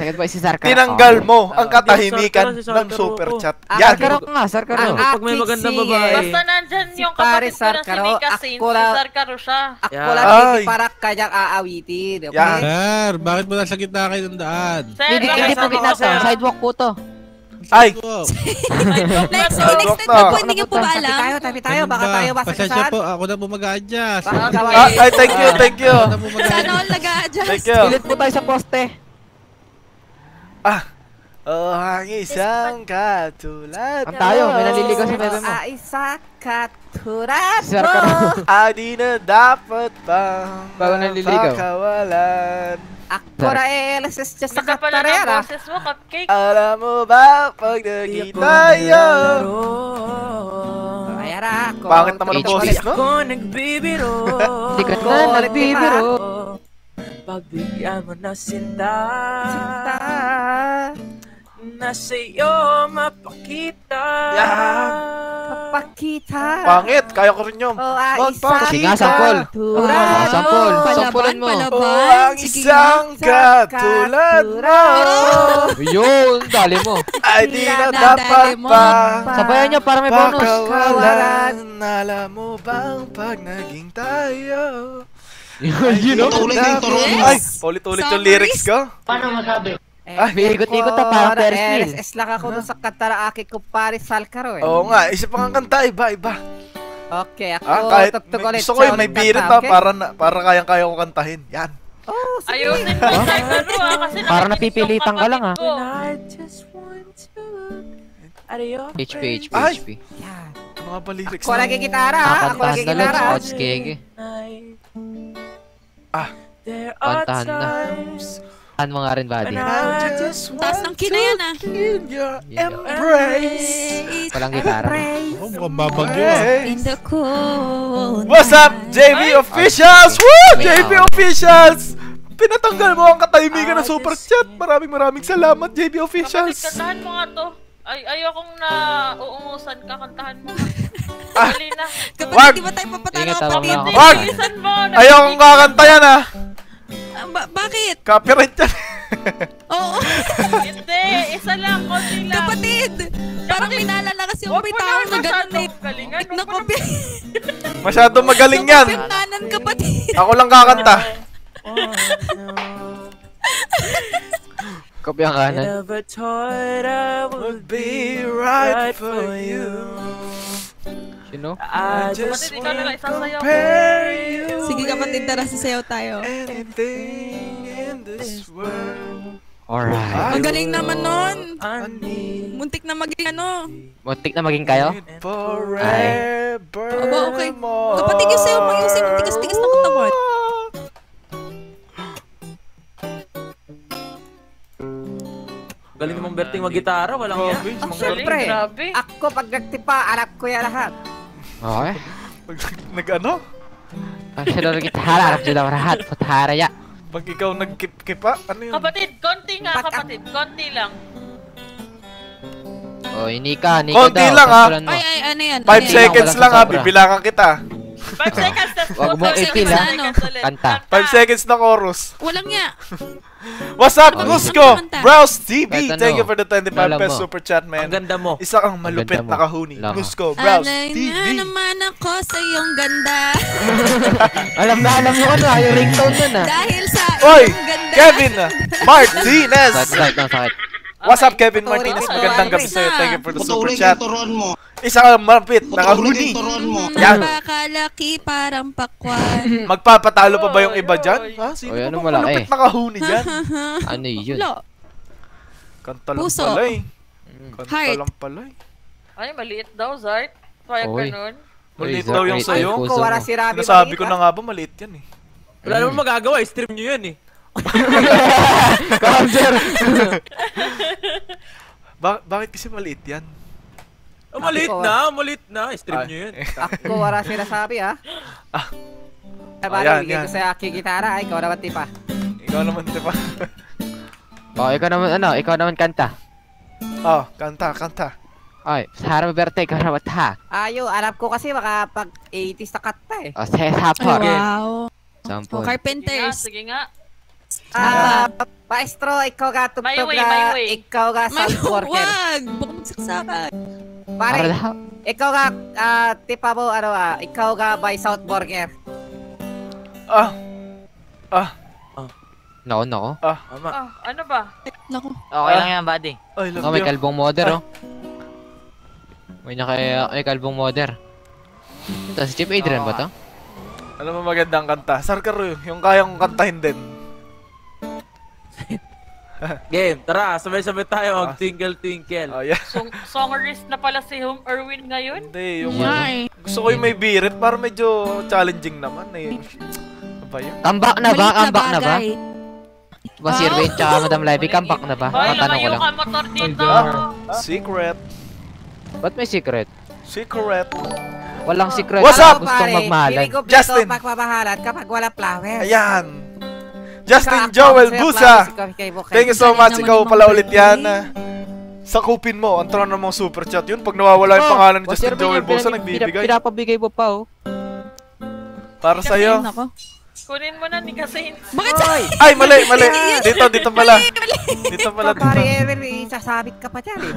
tinanggal mo ang katahimikan ng super chat. Yan. Sarkaro ka nga, sarkaro. Pag may magandang babae. Basta nandyan yung kapatid ko na si Mika Saint. Sarkaro siya. Ako lang hindi para kanyang aawitin. Sir, bakit mo nasa gitna kayo ng daan? Hindi po gitna sa sidewalk po to. Ay! Next time po, hindi ka po ba alam? Tayo, tayo, tayo, baka tayo basa sa saan? Po, ako na po mag-a-adjust. Ay, thank you, thank you. Sana all nag-a-adjust. Thank you. Pilit po tayo sa poste. Ah! Oh, ang isang katulad mo. Ang tayo, may naliligaw si bebe mo. Ang isang katulad mo. Ah, di na dapat bang mapakawalan. Ako na eh, lasis dyan sa katarera. Alam mo ba pag naging tayo? Mayara ako. Bakit naman ang boses, no? Ako nagbibiro. Hindi ka na nagbibiro. Pagbigyan mo na sinta. Sinta. Na sa'yo mapakita. Mapakita. Pangit, kaya ko rin yun. Sige nga, sampol. Sampol, sampolan mo. O ang isang katulad mo. Yun, dali mo. Ay di na dapat pa. Sabayan niyo para may bonus. Pakawalan, alam mo bang pag naging tayo? Ulit-ulit yung lyrics ko. Paano masabi? Ah, bigot-bigot na parang Ferris wheel. S S lang ako doon sa kataraake ko pare Salcaro eh. Oo nga, isa pang kanta, iba-iba. Okay, ako tutug ulit. Gusto ko yung may birit na para kayang-kaya ko kantahin. Yan. Ayusin mo sa ano ah, kasi parang napipilitan ka lang ah. H P, H P, H P. Ano nga ba lyrics na? Ako lagi gitara ah, ako lagi gitara. Ah, pantahan na. An mga rin ba din? Taas ng kina yan ah! Walang gitara. Oh, mukhang babagyo ah. What's up, J V Officials? Woo! J V Officials! Pinatanggal mo ang katahimikan ng super chat. Maraming maraming salamat, J V Officials. Kapatid, kantahan mo nga to. Ay, ayokong na-uungusan ka. Kantahan mo nga. Dali na. Kapatid, di ba tayo papatalo kapatid? Wag! Ayokong kakanta yan ah! Bakit? Copyright yan. Oo. Hindi. Isa lang. Konti lang. Kapatid. Parang pinalalakas yung may tao na gano'n eh. Nakopi. Masyadong magaling yan. Nakopinanan kapatid. Ako lang kakanta. Copy ang kanan. Never thought I would be right for you. You know? I just wanna compare you. Sige kapatid, tara sasayaw tayo. Anything in this world. Alright. Ang galing naman nun. Muntik na maging ano. Muntik na maging kayo? Ay. Aba, okay. Kapatid yung sayo mo yung sayo. Tigas-tigas na katawan. Galing mong Berting mag-gitara. Walang yan. Oh, syempre. Ako pag nagtipa, anak ko yan lahat. Okay. Pag nag-ano? Pag siya daw nag-gitara, harap siya daw rahat. Patara ya. Pag ikaw nag-kipa, ano yun? Kapatid, konti nga kapatid. Konti lang. O, inika, inika konti daw. Lang ha. Ay, ay, ano yan? five seconds lang ha, bibilangan kita. five seconds, that's two. five seconds na ano. Kanta. five seconds na chorus. Walang nga. What's up, Gusco? Browse T V, thank you for the twenty-five pesos super chat, man. Ang ganda mo. Isa kang malupit na kahuni. Gusco, Browse T V. Alam na naman ako sa iyong ganda. Alam na, alam mo ano, yung ringtone nun ah. Dahil sa iyong ganda. Oy, Kevin Martinez. What's up, Kevin Martinez? Magandang gabi sa'yo. Thank you for the super chat. Isa kang malupit na kahuni. Napakalaki parang pakwan. Magpapatalo pa ba yung iba dyan? Ha? Sino ba pang malupit na kahuni dyan? Ano yun? Kanta lang pala eh. Kanta lang pala eh. Ay, maliit daw, Zart. Kaya ganun. Maliit daw yung sa'yo. Nasabi ko na nga ba, maliit yan eh. Wala naman magagawa eh. Stream nyo yan eh. Kamser. Ba bakit kasi maliit yan? Oh, maliit na, maliit na. Stream nyo yun. Ako wala sinasabi ha. Ah. Ayan, yan. Ito sa aking gitara. Ay, ikaw naman tipa. Ikaw naman tipa. Oh, ikaw naman ano, ikaw naman kanta. Oh, kanta, kanta. Ay, sarap berte, ikaw naman ta. Ayo, alam ko kasi makapag eighties na kanta eh. Oh, say sapor. Wow. Sample. Carpenters. Sige nga. Ah, maestro, ikaw ka tugtog na, ikaw ka subworker. Wag! Baka magsaksakan. Pare, ikaw ka, ah, tipa mo, ano ah, ikaw ka by Southburger. Ah, ah, ah. Nako, nako. Ah, ano ba? Nako. Okay lang yan, buddy. Nako, may kalbong modder, oh. May naka, may kalbong modder. Ito, si Chief Adrian ba to? Alam mo magandang kanta. Sarkaro yun, yung kayang kantahin din. Game, tara, sabay-sabay tayo mag-twinkle twinkle. Oh, yeah. Song songerist na pala si Hmm Irwin ngayon? Hindi, yung yeah. ano. Gusto ko yung may birit para medyo challenging naman eh. Comeback na ba? Comeback na ba? Ba si Irwin tsaka Madam Livy, comeback na ba? Matanong ko lang. Secret. Ba't may secret? Secret. Walang secret. What's up? Gustong magmahalan. Justin! Pagmamahalan kapag wala flowers. Ayan! Justin Joel Busa! Thank you so much, ikaw pala ulit yan. Sakupin mo, ang trono mong super chat yun. Pag nawawala yung pangalan ni Justin Joel Busa, nagbibigay. Pinapabigay mo pa, oh. Para sa'yo. Kunin mo na ni Kasin. Bakit sa'yo? Ay, mali, mali. Dito, dito pala. Dito pala, dito. Pare, Emery, sasabit ka pa dyan, eh.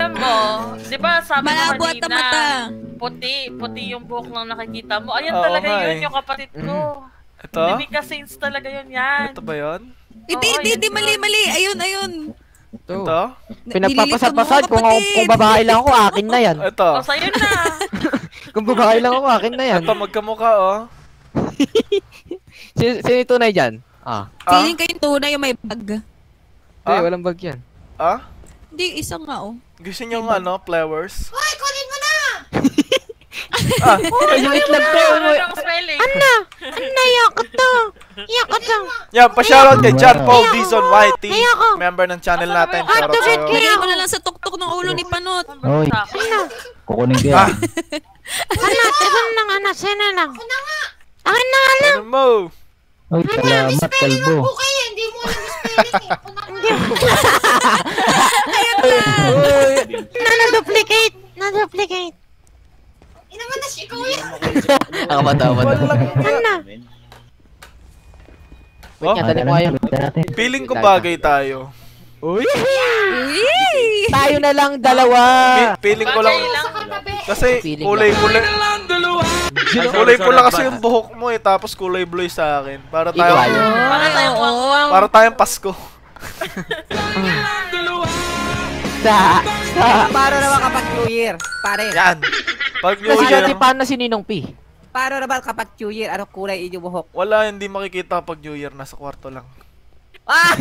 Alam mo, di ba sabi mo kanina, puti, puti yung buhok lang nakikita mo. Ayan talaga yun, yung kapatid ko. Ito? Hindi kasi ins talaga yun yan. Ito ba yun? Hindi, hindi, hindi, mali, mali. Ayun, ayun. Ito? Ito? Pinagpapasad-pasad. Kung, kung babae lang ako, akin na yan. Ito. O, sa'yo na. Kung babae lang ako, akin na yan. Ito, magkamukha, oh. Sino, sino yung tunay dyan? Ah. Siling kayong tunay yung may bag. Hindi, walang bag yan. Ah? Hindi, isang nga, oh. Gusto nyo nga, no? Flowers? Hoy, kunin mo na! Ah, yung itlog ko. Ano? Ano? Yakot to. Yakot to. Yan, pa-shoutout kay John Paul Bison Y T. Member ng channel natin. Ah, tugit ko. Lagay mo na lang sa tuktok ng ulo ni Panot. Ano? Kukunin ko yan. Ano? Tibon na nga na. Sino lang? Ano nga? Akin na nga lang. Ano mo? Ay, salamat, kalbo. Hindi mo lang misspelling eh. Hindi mo. Ayun na. Na, na-duplicate. Na-duplicate. Inaman na siya, ikaw yan! Ako ba tao ba tao? Ano? Feeling ko bagay tayo. Uy! Tayo na lang dalawa! Feeling ko lang... Kasi kulay-kulay... Kulay-kulay kasi yung buhok mo eh, tapos kulay-blue sa akin. Para tayo... Para tayong Pasko. Sa, sa, para naman kapag New Year, pare. Yan. Pag New Year. Kasi natipan na si Ninong P. Para naman kapag New Year, ano kulay inyong buhok? Wala, hindi makikita pag New Year, nasa kwarto lang. Ah!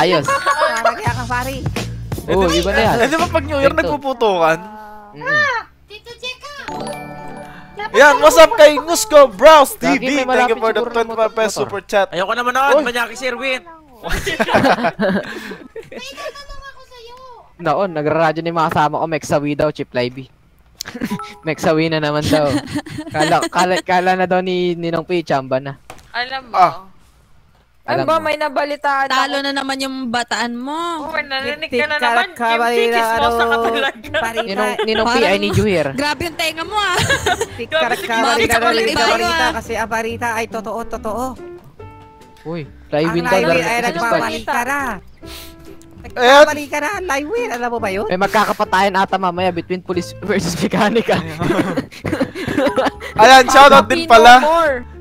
Ayos. Nakakaya ka, pare. Oo, iba na yan. Eh, di ba pag New Year, nagpuputukan? Ah! Tito Jeka! Yan, what's up kay Gusco Browse T V? Thank you for the twenty-five pesos super chat. Ayoko naman ako, manyaki si Irwin. Noon, nagra-radyo na yung mga kasama ko, Meksawi daw, Chip Livey. Meksawi na naman daw. Kala, kala, kala na daw ni Ninong P, chamba na. Alam mo, ah. Ay ba, may nabalitaan ako. Talo na naman yung bataan mo. Oh, narinig ka na naman. Kimchikis mo sa katalaga. Nino P, I need you here. Grabe yung tenga mo ah. Tikkarat kabalita kasi abarita ay totoo, totoo. Uy, Lywin daw. Ang Lywin ay nagpamalikara. Nagpamalikara, Lywin. Alam mo ba yun? May magkakapatayan ata mamaya between police versus mechanic ah. Ayan, shoutout din pala.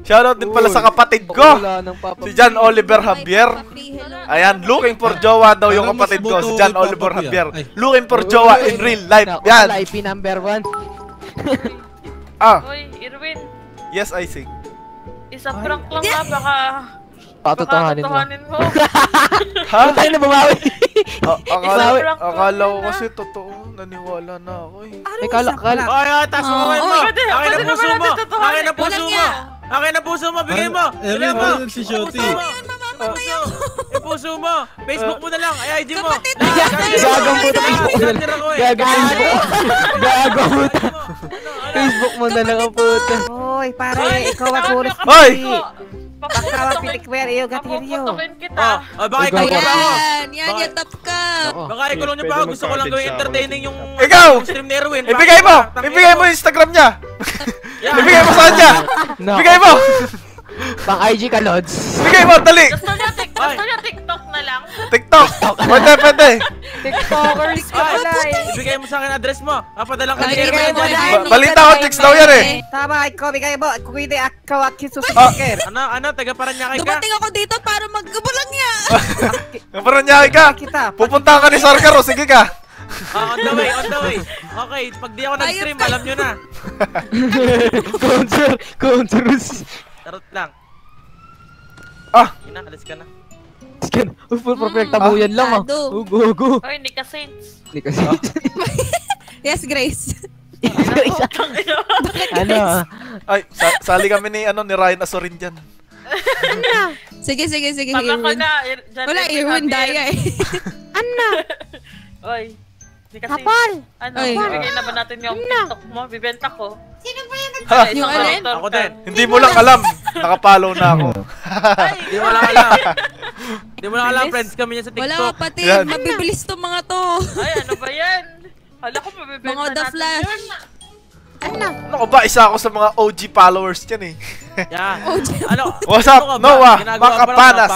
Shoutout din pala sa kapatid ko, si John Oliver Javier. Ayan, looking for jowa daw yung kapatid ko, si John Oliver Javier. Looking for jowa in real life. Yan. I P number one. Ah. Uy, Irwin. Yes, I think. Isa prank lang ha, baka... Patutuhanin mo. Ha? Tayo na bumawi. Akala ko kasi totoo, naniwala na ako eh. Akala. Ay, ay, taas mo kayo mo. Akin na puso mo. Akin na puso mo. Akin ang puso mo, bigay mo! Bigay mo! Puso mo! Puso mo! Facebook mo na lang! Ay, I G mo! Gagang puta! Gagang puta! Gagang puta! Facebook mo na lang ang puta! Hoy, pare! Ikaw at Boris P! Hoy! Bakawa pitikwere iyo, gatilyo! Paputukin kita! Baka ikulong niyo pa ako! Yan! Yan! Tap ka! Baka ikulong niyo pa ako! Gusto ko lang gawin entertaining yung stream ni Erwin! Ibigay mo! Ibigay mo yung Instagram niya! Ibigay mo saan niya! Ibigay mo! Pang I G ka, Lods. Ibigay mo, dali! Gusto niya TikTok na lang? TikTok! Pwede, pwede! TikTokers ka pala eh! Ibigay mo sa akin address mo! Kapadalang ka niya naman dyan! Balita ko, text daw yan eh! Tama, ikaw, bigay mo! Kuwede ako at kisususikir! Ano, ano, taga-Paranaque ka? Dumating ako dito para mag-gabulang niya! Paranaque ka? Pupunta ka ni Sarkaro, sige ka! Oh, on the way, on the way. Okay, pag di ako nag-stream, alam nyo na. Counter, counters. Tarot lang. Ah! Inaalis ka na. Skin, full perfect tabuyan lang ah. Ugo, ugo. Oy, Nika Saints. Nika Saints. Yes, Grace. Ano? Ay, sali kami ni ano ni Ryan Asorin dyan. Sige, sige, sige. Irwin. Wala, Irwin daya eh. Ano? Oy, di kasi, Kapal! Ano, bibigay na ba natin yung TikTok mo? Bibenta ko. Sino ba yung nag-tiktok? Yung alin? Ako din. Hindi mo lang alam. Nakapalo na ako. Hindi mo lang alam. Hindi mo lang alam, friends kami niya sa TikTok. Wala kapatid, mabibilis to mga to. Ay, ano ba yan? Hala ko, mabibenta natin. Mga The Flash. Ano? Ano ba, isa ako sa mga O G followers yan eh. Yan. Ano? What's up, Noah? Makapanas.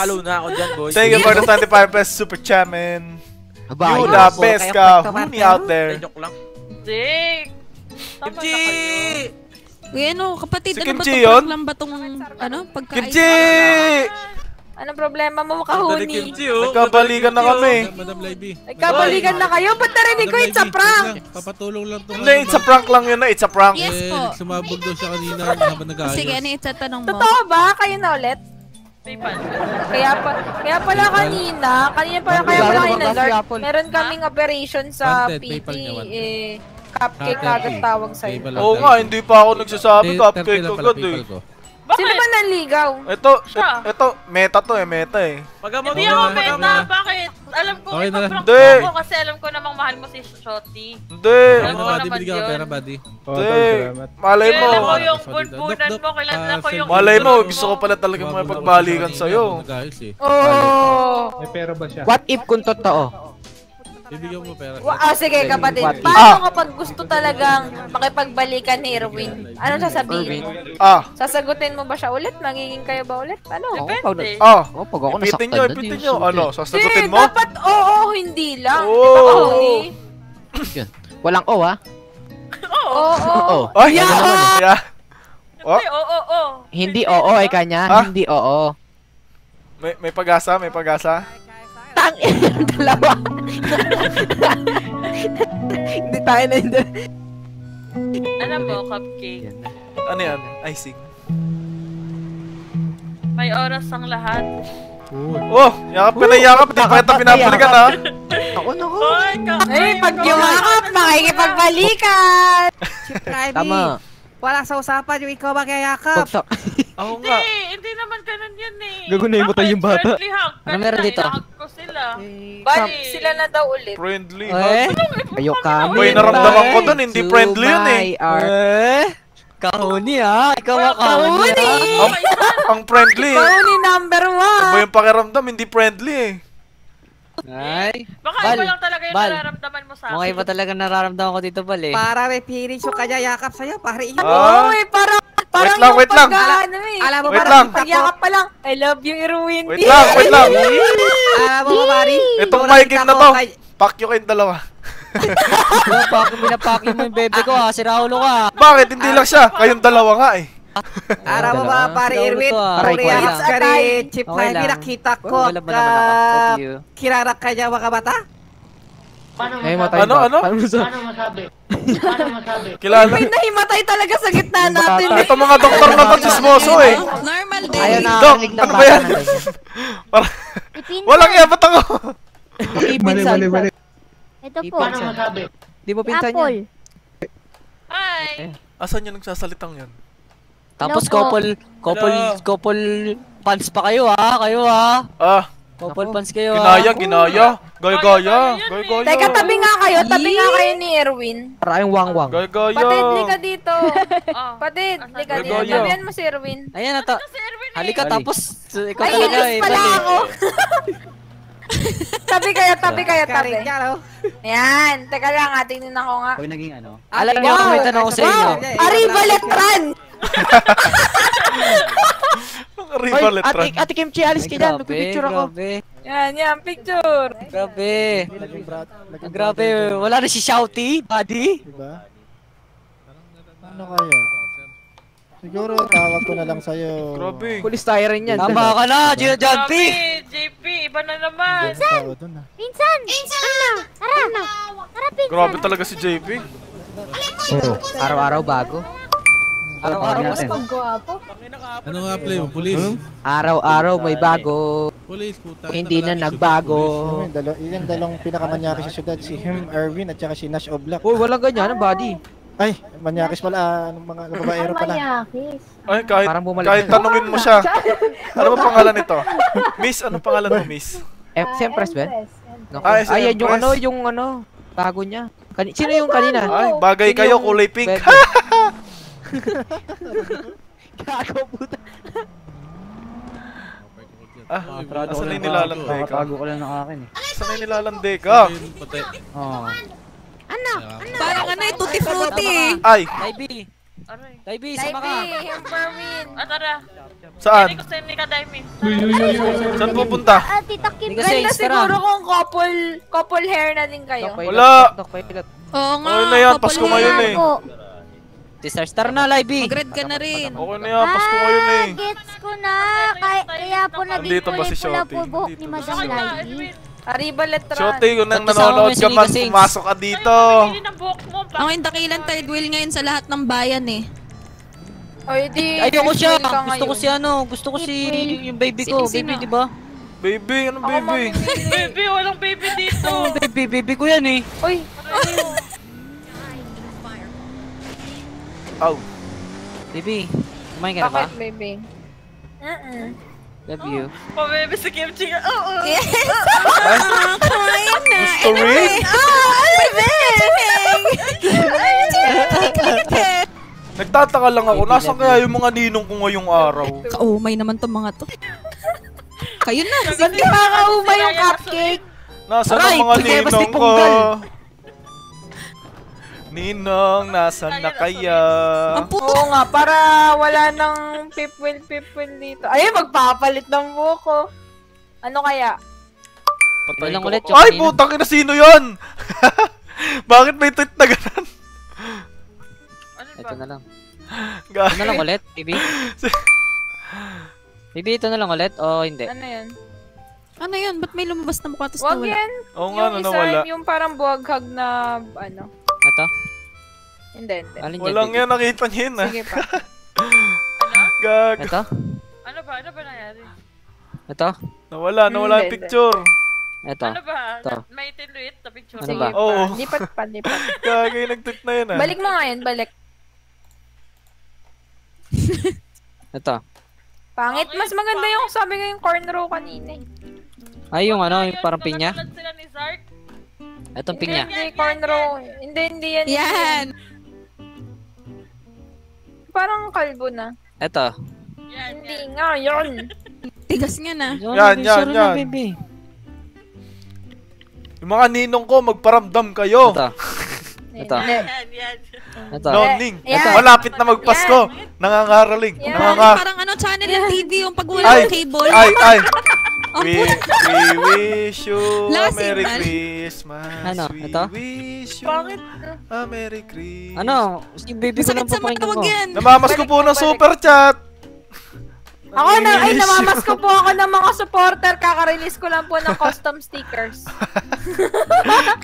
Thank you for the twenty-five pesos, super chairman. You the best ka, who me out there? Jig! Kimchi! Uy ano, kapatid, ano ba itong lang ba itong pagkain? Kimchi! Anong problema mo, kahuni? Nagkabalikan na kami. Nagkabalikan na kayo? Ba't narinig ko, it's a prank? Papatulong lang ito. Hindi, it's a prank lang yun na, it's a prank. Yes po. Sumabog daw siya kanina habang nag-aayos. Sige, ano yung tatanong mo? Totoo ba? Kayo na ulit? Kaya pa, kaya pala kanina, kanina pala kaya pala kanina, meron kaming operation sa P T, eh, cupcake agad tawag sa'yo. Oo nga, hindi pa ako nagsasabi cupcake agad eh. Sino ba nanligaw? Ito, ito, meta to eh, meta eh. Hindi ako meta, bakit? Alam ko, ipaprank ko kasi alam ko namang mahal mo si Shotty. Hindi. Alam ko naman yun. Hindi. Malay mo. Kailan ko yung bunbunan mo, kailan na ko yung... Malay mo, gusto ko pala talaga mga pagbalikan sa'yo. Oo. May pera ba siya? What if kung totoo? Bibigyan mo pera. Ah, sige kapatid. Paano kapag gusto talagang makipagbalikan ni Irwin? Ano sasabihin mo? Ah. Sasagutin mo ba siya ulit? Magiging kayo ba ulit? Ano? Depende. Ah. Pag ako nasaktan doon. Ipitin nyo, ipitin nyo. Ano? Sasagutin mo? Dapat oo, hindi lang. Oo. Walang oo ha? Oo. Oo. Ay, ano? Hindi oo. Hindi oo ay kanya. Hindi oo. May pag-asa? May pag-asa? Tang ina dalawa. Hindi tayo na yun. Alam mo, cupcake. Ano yan? Icing. May oras ang lahat. Oh! Yakap ka na yakap! Di pa kita pinapalikan ha! Ako na ko! Eh! Pag yumakap, makikipagbalikan! Tama! Wala sa usapan yung ikaw magayakap! Hindi! Hindi naman ganun yun eh! Gagunayin mo tayo yung bata! Ano meron dito? Bali, sila na daw ulit. Friendly hug? Kayo kami. May naramdaman ko dun, hindi friendly yun eh. Kahuni ha? Ikaw well, ka kahuni! kahuni. Ang, ang friendly. Kahuni number one. Ano ba yung pakiramdam? Hindi friendly eh. Ay. Baka Bal. iba lang talaga yung Bal. nararamdaman mo sa akin. Mga iba talaga nararamdaman ko dito, Bal eh. Para repirish yung kanya yakap sa'yo. Para iyo. Oh. Uy, para... Parang wait lang, wait lang. Ala, alam mo, wait parang pagyakap pa lang. I love you, Irwin. Wait lang, wait lang. Alam mo, pari. Itong maikin na to. Pakyo kayong dalawa. Bakit binapakyo mo yung bebe ko ha? Sirahulo ka. Bakit? Hindi lang siya. Kayong dalawa nga eh. Alam mo ba, pari Irwin? It's a great chip na pinakita ko. Kirara kanya mga bata? Paano masabi? Ano? Ano? Paano masabi? Paano masabi? Kilala. May nahimatay talaga sa gitna natin. Ito mga doktor na to, sismoso eh. Normal din. Ayun na. Ano ba yan? Walang yapat ako. Mali, mali, mali. Ito po. Paano masabi? Di po pinsan yan. Ay. Asan yung nagsasalitang yan? Tapos couple, couple, couple pants pa kayo ha? Kayo ha? Ah. Couple pants kayo ha? Ginaya, ginaya. Gaya-gaya! Gaya-gaya! Teka, tabi nga kayo! Tabi nga kayo ni Irwin! Para kayong wang-wang! Gaya-gaya! Patid, lika dito! Patid, lika dito! Tabihan mo si Irwin! Ayan na to! Halika tapos! Ay, inis pala ako! Tabi kayo, tabi kayo, tabi! Ayan! Teka lang, tingnan ako nga! Huwag naging ano? Alam niyo, kumitan ako sa inyo! Aribel Estrada! Ate, Ate Kimchi, alis ka dyan! Magpipicture ako! Yan, yan, picture! Grabe! Grabe, wala na si Shouty, buddy! Diba? Ano kaya? Siguro, tawag ko na lang sa'yo. Grabe! Police siren yan! Tama ka na, J P! J P, iba na naman! Pinsan! Pinsan! Pinsan! Tara! Tara, Pinsan! Grabe talaga si J P! Araw-araw bago. Araw-araw mas pagguwapo. Ano nga play mo? Police? Araw-araw may bago. Police, puta. Hindi na nagbago. Ilang dalawang pinakamanyakis sa syudad. Si Hmm Irwin at saka si Nash Oblak. Uy, walang ganyan, buddy. Ay, manyakis pala. Anong mga babaero pala. Ay, kahit tanungin mo siya. Ano ba pangalan nito? Miss, ano pangalan mo, Miss? Empress, Ben? Ay, yung ano, yung ano. Tago niya. Sino yung kanina? Ay, bagay kayo, kulay pink. Gago puta. Ah, asan na yung nilalanday ka? Tago ko lang ng akin eh. Asan na yung nilalanday ka? Ano? Parang ano eh, tutti frutti eh. Ay! Daibi! Daibi, sama ka! Daibi, Hemperwin! Ah, tara! Saan? Hindi ka Daibi. Saan pupunta? Tita Kim, ganda siguro kung couple couple hair na din kayo. Wala! Oo nga, couple hair ko. Star-star na, Libby! Mag-red ka na rin! Okay na yan, pasko ngayon eh! Ah, gets ko na! Kaya po naging kulay-pula po buhok ni Madam Libby. Aribel Estrada! Shotty, kung nang nanonood ka man, pumasok ka dito! Ang indakilan tidewheel ngayon sa lahat ng bayan eh. Ayoko siya! Gusto ko si ano, gusto ko si yung baby ko. Baby, di ba? Baby? Anong baby? Baby, walang baby dito! Baby, baby ko yan eh! Uy! Oh, baby, kumain ka na ba? Bakit, baby? Uh-uh. Love you. Oh, baby, si Kimchi ka. Oo. Yes! Kumain na. Gusto rin? Oo, baby! Nagtataka lang ako, nasa kaya yung mga ninong ko ngayong araw? Kaumay naman itong mga to. Kayo na. Hindi ba kaumay yung cupcake? Nasa na mga ninong ko? Ninong, nasan na kaya? Oo nga, para wala nang pipwil-pipwil dito. Ay, magpapalit ng buko. Ano kaya? Ay, putang ina, sino yun? Bakit may tweet na ganun? Ito na lang. Ito na lang ulit, baby? Baby, ito na lang ulit? O hindi? Ano yun? Ano yun? Ba't may lumabas na mukha tapos nawala? Huwag yan! Yung isa, yung parang buhaghag na ano. Ito? Hindi, hindi. Walang yan, nakita niya yun ah. Sige pa. Ano? Gag. Ito? Ano ba? Ano ba nangyari? Ito? Nawala, nawala yung picture. Ito. Ano ba? May tinuit na picture. Sige pa. Lipat pa, lipat. Gagay, nag-tweet na yun ah. Balik mo nga yun, balik. Ito. Pangit, mas maganda yung sabi nga yung cornrow kanina. Ay, yung ano, yung parang pinya. Sila ni Zark. Itong pink niya. Hindi, hindi, cornrow. Hindi, hindi yan. Yan! Parang kalbo na. Eto. Yan, hindi yan. Nga, yun. Tigas nga na. Yan, yan, yan. Yung mga ninong ko, magparamdam kayo. Eto. Eto. Yan, yan. Eto. Noning. Malapit na magpasko. Yan. Nangangaraling. Yan. Nanganga parang ano, channel ng T V, yung pagwala ng cable. Ay, ay. We, we wish you a Merry Christmas. Ano? Ito? Bakit? A Merry Christmas. Ano? Si baby ko lang papakinggan ko. Namamas ko po ng super chat. Ako na, ay namamas ko po ako ng mga supporter. Kaka-release ko lang po ng custom stickers.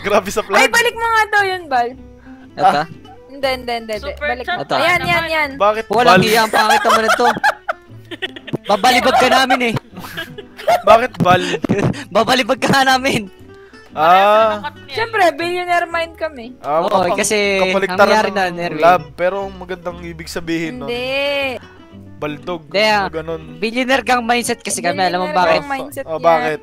Grabe sa plan. Ay, balik mo nga daw yun, Bal. Ito? Hindi, hindi, hindi. Balik mo. Ayan, yan, yan. Bakit, Bal? Walang iya, ang pangit naman ito. Babalibag ka namin eh. Bakit Bal? Babalibag ka namin. Ah. Siyempre, billionaire mind kami. Ah, oo, kasi nangyari na Nerwin. Lab, pero ang magandang ibig sabihin nun. Hindi. Baldog. Ganun. Billionaire gang mindset kasi kami. Alam mo bakit? Oh, bakit?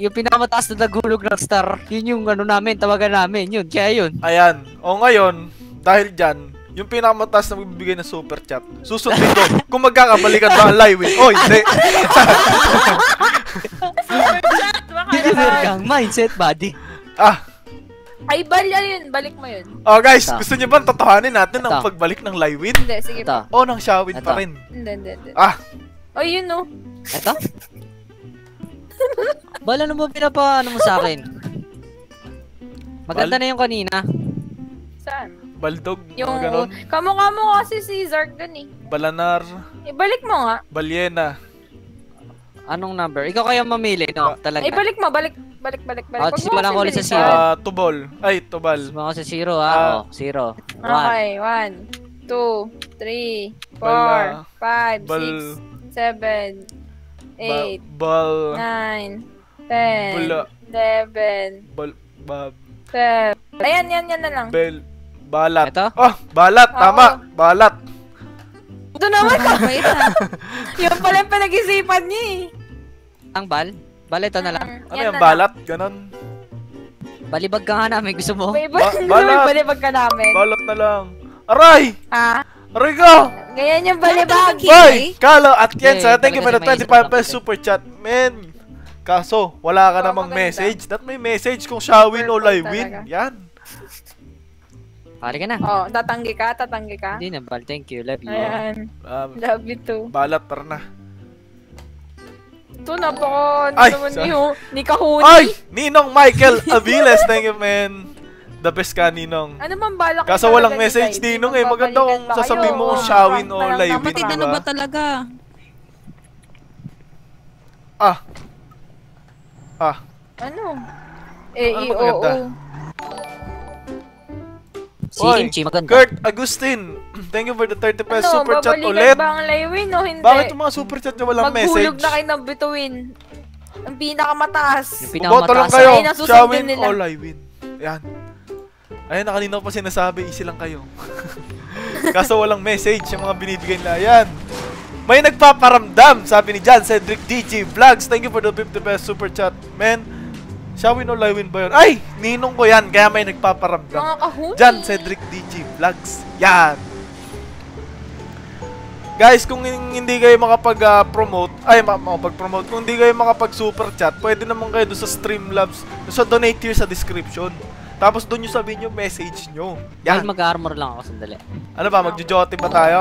Yung pinakamataas na nagulog ng star. Yun yung ano namin, tawagan namin. Yun, kaya yun. Ayan. O ngayon, dahil dyan, yung pinakamatas na magbibigay ng super chat. Susunod dito. Kung magkakabalikan ba ang live eh. Oy, hindi. Super chat, baka lang. Mindset, buddy. Ah. Ay, bali yun. Balik mo yun. Oh, guys. Ito. Gusto nyo ba tatahanin natin ito ang pagbalik ng live win? Hindi, sige. Ito. O, ng shawin pa rin. Hindi, hindi, hindi. Ah. Oh, yun o. Ito? Bala naman pinapaano mo sa akin. Maganda Bal na yung kanina. Saan? Baldog, yung gano'n. Kamukha mo kasi si Zark dun eh. Balanar. Ibalik mo nga. Balyena. Anong number? Ikaw kaya mamili, no? Talaga. Ibalik mo, balik, balik, balik, balik. Pag mo ko ulit sa zero. Ah, tubol. Ay, tubal. Pag mo sa zero, ha? Zero. Okay, one, two, three, four, five, six, seven, eight, nine, ten, eleven, twelve. Ayan, yan, yan na lang. Bel. Balat. Ito? Oh, balat. Oo. Tama. Balat. Ito naman. Yung pala yung pinag-isipan niya eh. Ang bal? Bala ito na lang. Uh, ano yung balat? Ganon. Balibag ka nga namin. Gusto mo? Ba balat. Balibag ka namin. Balat na lang. Aray! Ha? Aray ko! Ganyan yung balibag. Boy! Carlo at Yensa, okay, thank you for the twenty-five pesos super chat. Man. Kaso, wala ka oh, namang maganda message. That may message kung shawin o live win. Yan. Pari ka na. Oh, tatanggi ka, tatanggi ka. Hindi na, Bal. Thank you. Love you. Ayan. Um, Love you too. Balat, tara na. Ito na po ko. Ay! Niyo, ni Kahuni. Ay! Ninong Michael Abiles. Thank you, man. The best ka, Ninong. Ano man balak? Kaso walang message, Ninong eh. Maganda kung sasabihin mo shawin o live. Kapatid na ba talaga? Ah. Ah. Ano? Eh, i-o-o. Si Kimchi, maganda. Kurt Agustin, thank you for the thirty pesos ano, super chat ulit. Ano, babalikan ba ang laywin o hindi? Bakit yung mga super chat nyo walang message? Maghulog na kayo ng bituin. Ang pinakamataas. Yung pinakamataas. Boto lang kayo, shawin o laywin. Ayan. Ayan, nakalinaw pa sinasabi, easy lang kayo. Kaso walang message yung mga binibigay nila. Ayan. May nagpaparamdam, sabi ni John Cedric D J Vlogs. Thank you for the fifty pesos super chat, man. Shawin o live win ba yun? Ay! Ninong ko yan, kaya may nagpaparamdam. Mga Kahuni! John Cedric D J Vlogs. Yan! Guys, kung hindi kayo makapag-promote, uh, ay, makapag-promote, kung hindi kayo makapag-super chat, pwede naman kayo doon sa Streamlabs, doon sa donate here sa description. Tapos doon nyo sabihin yung message nyo. Yan! Mag-armor lang ako, sandali. Ano ba, mag-jojote ba tayo?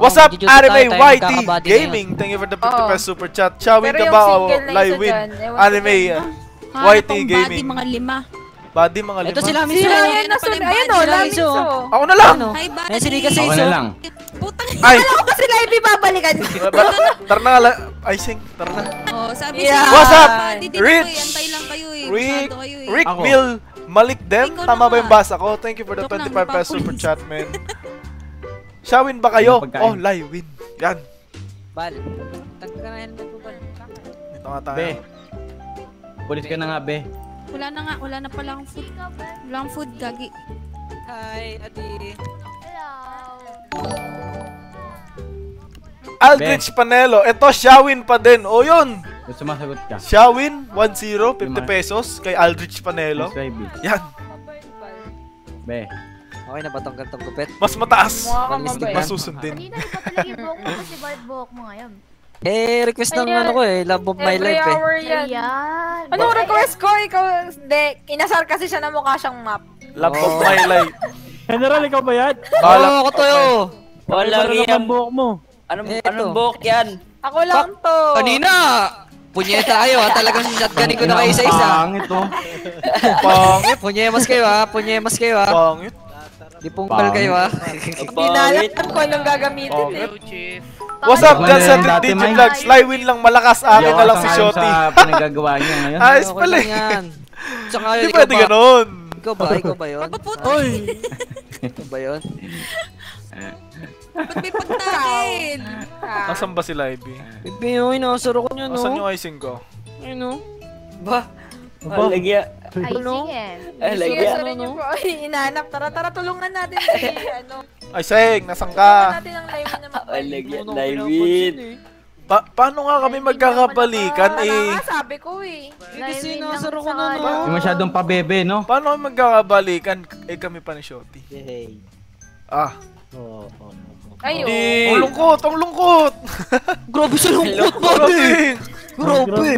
What's up, Anime Y T Gaming? Thank you for the fifty pesos super chat. Shawin ka ba o live win? Anime Y T Gaming. Body mga lima. Body mga lima. Ito sila Miso. Ayan o, Miso. Ako na lang. Ayan sila kasi Miso. Ako na lang. Putang ina lang ko sila ibibabalikan. Tara na nga. Ay, sing. Tara na. What's up? Rich. Rick Bill Malik Dem. Tama ba yung basa ko? Thank you for the twenty-five pesos super chat, man. Shawin ba kayo? Oh, live win. Yan. Bal. Tagka na yan. Ito nga tayo. Be. Bulit ka na nga, be. Wala na nga. Wala na pala akong food. Wala akong food, gagi. Hi, Adi. Hello. Aldrich Panelo. Ito, Shawin pa din. O, yun. Sumasagot ka. Shawin, one zero, fifty pesos kay Aldrich Panelo. Yan. Be. Okay na ba tong gantong gupit? Mas mataas! Masusundin. Hindi na iba talaga yung buhok mo kasi bad buhok mo ngayon. Eh, request ng ano ko eh, love of my life eh. Ayan. Anong request ko? Ikaw, hindi. Inasar kasi siya na mukha siyang map. Love of my life. General, ikaw ba yan? Oo, ako to yun. Walang yan. Anong buhok yan? Ako lang to. Kanina! Punyeta kayo ha, talagang shotgunin ko na kayo isa-isa. Pangit to. Pangit. Punyemas kayo ha, punyemas kayo ha. Pangit. Di pungkal kayo ha. Pangit. Pinalakam ko anong gagamitin eh. What's up, John Cedric D J Vlogs? Flywin lang malakas, akin na lang si Shotty. Sa pinagagawa niya ngayon. Ayos pala yan. Di pwede ganun. Ikaw ba? Ikaw ba yun? Oy! Ikaw ba yun? Ba't may pagtakin? Nasaan ba si Libby? Libby, ay nasaro ko niya, no? Nasaan yung icing ko? Ay, no? Ba? Ba? Lagya. Icing eh. Ay, lagya. Ay, inanap. Tara, tara, tulungan natin. Ay, Seng, nasaan ka? Tulungan natin ang Libby naman. Ay, lagya, Libby. Paano nga kami magkakabalikan eh? Sabi ko eh. Kasi nasaro ko na, no? Masyadong pabebe, no? Paano kami magkakabalikan? Eh, kami pa ni Shotty. Hey. Ah. Oo, oo. Ayo. Ang lungkot, ang lungkot. Grabe sa lungkot, buddy. Grabe.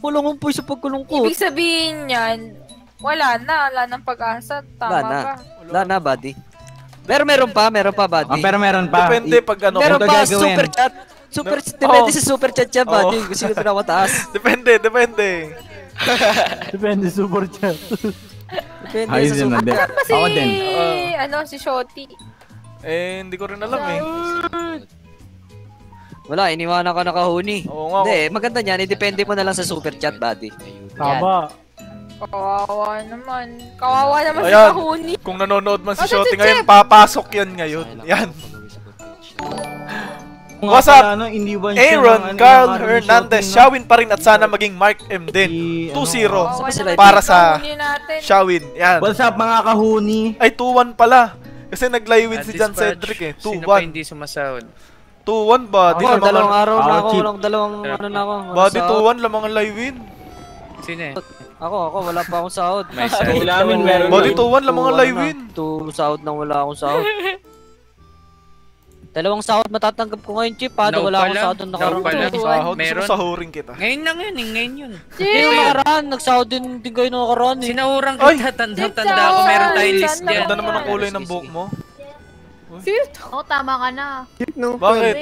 Wala akong puso sa pagkulungkot. Ibig sabihin niyan, wala na, wala nang pag-asa, tama ka. Wala na, buddy. Pero meron pa, meron pa, buddy. Pero meron pa. Depende pag ano, meron pa super chat. Super depende sa super chat niya, buddy. Gusto niya pinapataas. Depende, depende. Depende super chat. Depende sa super chat. Ako din. Ano si Shotty? Eh, hindi ko rin alam eh. Wala, iniwanan ka nakahuni. Hindi, maganda niyan. I-depende mo na lang sa super chat, buddy. Tama. Kawawa naman. Kawawa naman si kahuni. Kung nanonood man si Shotty ngayon, papasok yan ngayon. Yan. What's up? Aaron Carl Hernandez. Shawin pa rin at sana maging Mark M din. two zero para sa Shawin. Yan. What's up mga kahuni? Ay, two one pala. Kasi naglaywin si John Cedric eh, two one. Sino pa hindi sumasahod? two one ba? Ako, dalawang araw na ako, walang dalawang ano na ako. Body two one, lamang ang laywin. Sino eh? Ako, ako, wala pa akong sahod. Body two one, lamang ang laywin. two sahod nang wala akong sahod. Dalawang sahod matatanggap ko ngayon, Chip, ha? Wala akong sahod nung nakarang sahod. Sumasahurin kita. Ngayon lang yun, ngayon yun. Ngayon nakaraan, nagsahod din kayo nung nakaraan. Sinahurang kita, tanda-tanda ako, meron tayong list niya. Tanda naman ang kulay ng buhok mo. Sip! Oo, tama ka na. Bakit?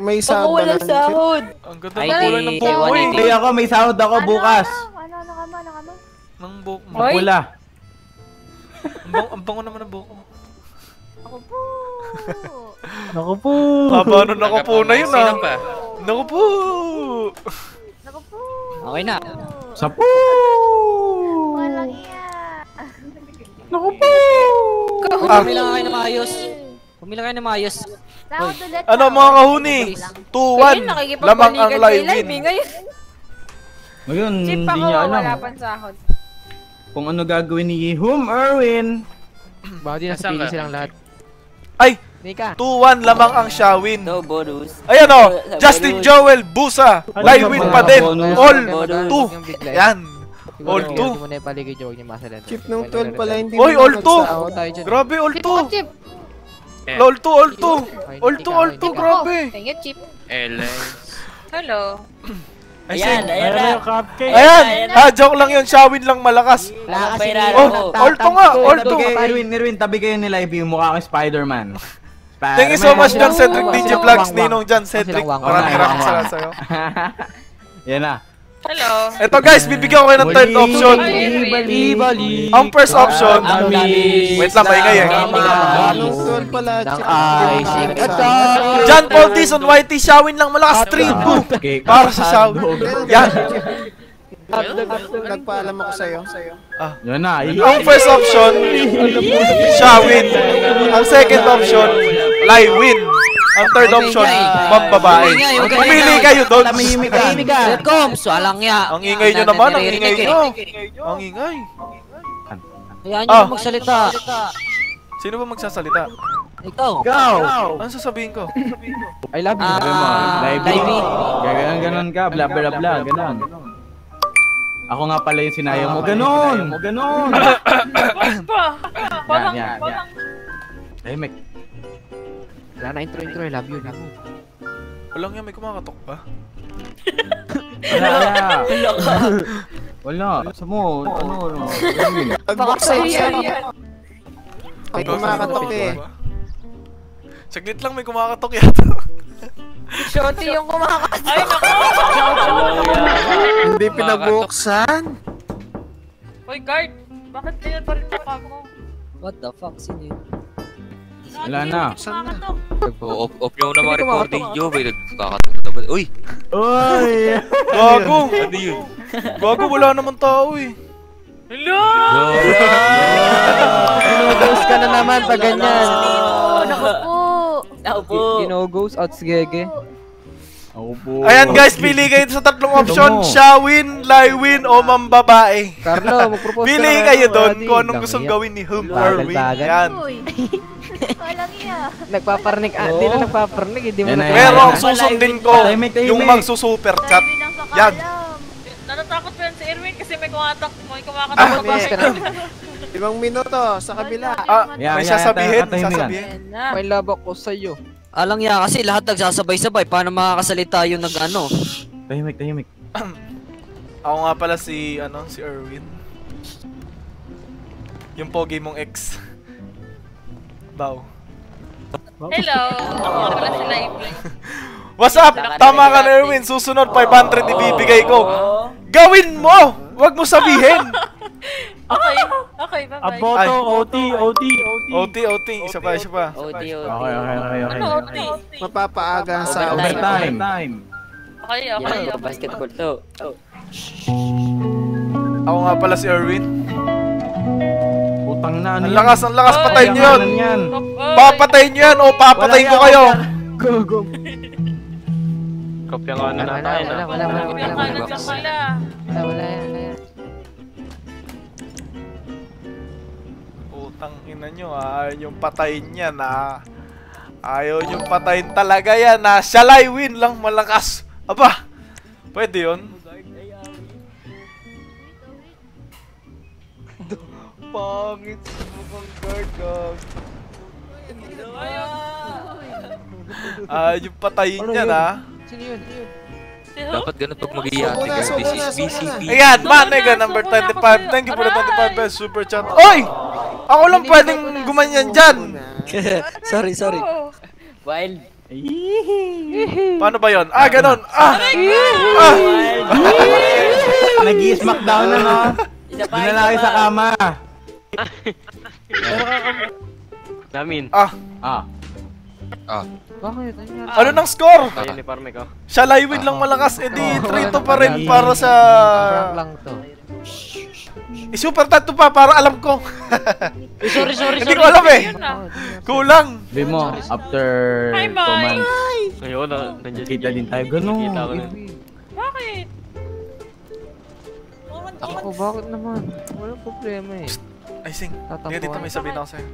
May sahod ba lang, Chip? Ang ganda ng kulay ng buhok mo. Hindi ako, may sahod ako bukas. Ano, ano ka mo, ano ka mo? Nang buhok mo. Wala. Ang bango naman ang buhok mo. Ako po! Naku po! Paano naku po na yun ah? Naku po! Naku po! Okay na! Sa po! Walang iya! Naku po! Pumila kayo na maayos! Pumila kayo na maayos! Ano mga kahuni? two one! Lamang ang live-in! Ngayon, hindi niya alam. Kung ano gagawin ni Hum Irwin! Baka nasapili silang lahat. Ay! two one lamang ang Shawin. No bonus. Ayan o! Justin Joel Busa! Live win pa din! all two! Ayan! all two! Chip nung twelve pala hindi mo nagsahod. Grabe! all two! all two! all two! Grabe! Hello! Ayan! Ayan! Ayan! Ha! Joke lang yun! Shawin lang malakas! Oh! all two nga! all two! Irwin! Irwin! Tabi kayo ni Livey! Mukha kang Spider-Man. Thank you so much, John Cedric D J Vlogs, Ninong John Cedric. Maraming maraming salamat sa'yo. Yan na. Hello. Ito guys, bibigyan ko kayo ng third option. Ang first option. Wait lang, maingay eh. John Paul Bison Y T, Shawin lang malakas. three two para sa Shawin. Yan. Nagpaalam ako sa'yo. Yan na. Ang first option, Shawin. Ang second option, live win. Ang third option, mambabae. Pumili kayo doon. Ang ingay nyo naman. Ang ingay nyo. Ang ingay. Hayaan nyo na magsalita. Sino ba magsasalita? Ikaw. Ikaw. Ano sasabihin ko? I love you. Live win. Ganon ka. Bla bla bla. Ganon. Ako nga pala yung sinayang mo. Ganon. Ganon. Palang. Palang. Hey, Mac. Wala na intro, intro. I love you, love you. Walang yan, may kumakatok ba? Wala, wala. Wala. Sa mo, ano, ano. Pagkakasay yan. May kumakatok eh. Saglit lang, may kumakatok yata. Shorty yung kumakatok. Ay, nakaw! Hindi pinabuksan. Hoy, guard! Bakit ganyan pa rin pa ako? What the fuck, sino yun? Wala na. Saan na? Off nyo na mga recording nyo. May nagkakatok na ba? Uy! Uy! Gago! Ano yun? Gago, wala naman tao eh. Hello! Pinoghost ka na naman pag ganyan. Nakupo! Nakupo! Pinoghost out si Gege. Nakupo! Ayan guys, pili kayo sa tatlong option. Shawin, Lywin, o mambabae. Carlo, mag-propose ka na. Pili kayo doon kung anong gustong gawin ni Hmm Irwin. Yan. Walang iya. Nagpaparnik. Ah, hindi na nagpaparnik. Hindi mo nagpaparnik. Pero ang susundin ko, yung magsusuper chat. Yan. Natatakot pa yan si Irwin kasi may kumatak. May kumakatakot ba siya? Ibang minuto sa kabila. Ah, may sasabihin. May labak ko sa'yo. Alang iya kasi lahat nagsasabay-sabay. Paano makakasalita yung nag-ano? Tahimik, tahimik. Ako nga pala si, ano, si Irwin. Yung pogi mong ex. Wow. Hello! Ako pala si Lively. What's up? Tama ka na, Irwin. Susunod, five hundred ibibigay ko. Gawin mo! Huwag mo sabihin! Okay. Okay, bye-bye. Aboto, O T, O T, O T. O T, O T. Isa pa, isa pa. O T, O T. Okay, okay, okay. Ano O T? Mapapaaga sa overtime. Okay, okay. Yan, basketball to. Ako nga pala si Irwin. Putang na, ano yan? Ang lakas, ang lakas, patayin nyo yan! Papatayin nyo yan o papatayin ko kayo! Go, go! Kopya nga na natin ah. Wala, wala, wala, wala, wala. Wala, wala yan. Putang ina nyo ah, ayaw nyong patayin yan ah. Ayaw nyong patayin talaga yan ah. Shalai win lang malakas. Aba, pwede yun? Pangit sa mukhang guard. Ah, yung patayin niya na. Sino yun? Dapat ganun pag mag-iati guys. This is B C P. Ayan, manega number twenty-five. Thank you for the twenty-five best super chat. Oy! Ako lang pwedeng gumanyan dyan. Sorry, sorry. Wild. Paano ba yun? Ah, ganun. Ah! Ah! Nag-i-smackdown na no? Ginalaki sa kama. Namin. Ah. Ah. Ah. Bakit? Ano nang score? Kaya ni Parme ko. Siya Lywin lang malakas. Eh di three two pa rin para sa... Parang lang to. I-super tattoo pa para alam ko. Sorry, sorry, sorry. Hindi ko alam eh. Kulang. Sabi mo, after two months. Ngayon, nakita din tayo. Ganun. Bakit? Ako, bakit naman? Walang problema eh. I think, hindi dito may sabihin ako sa'yo.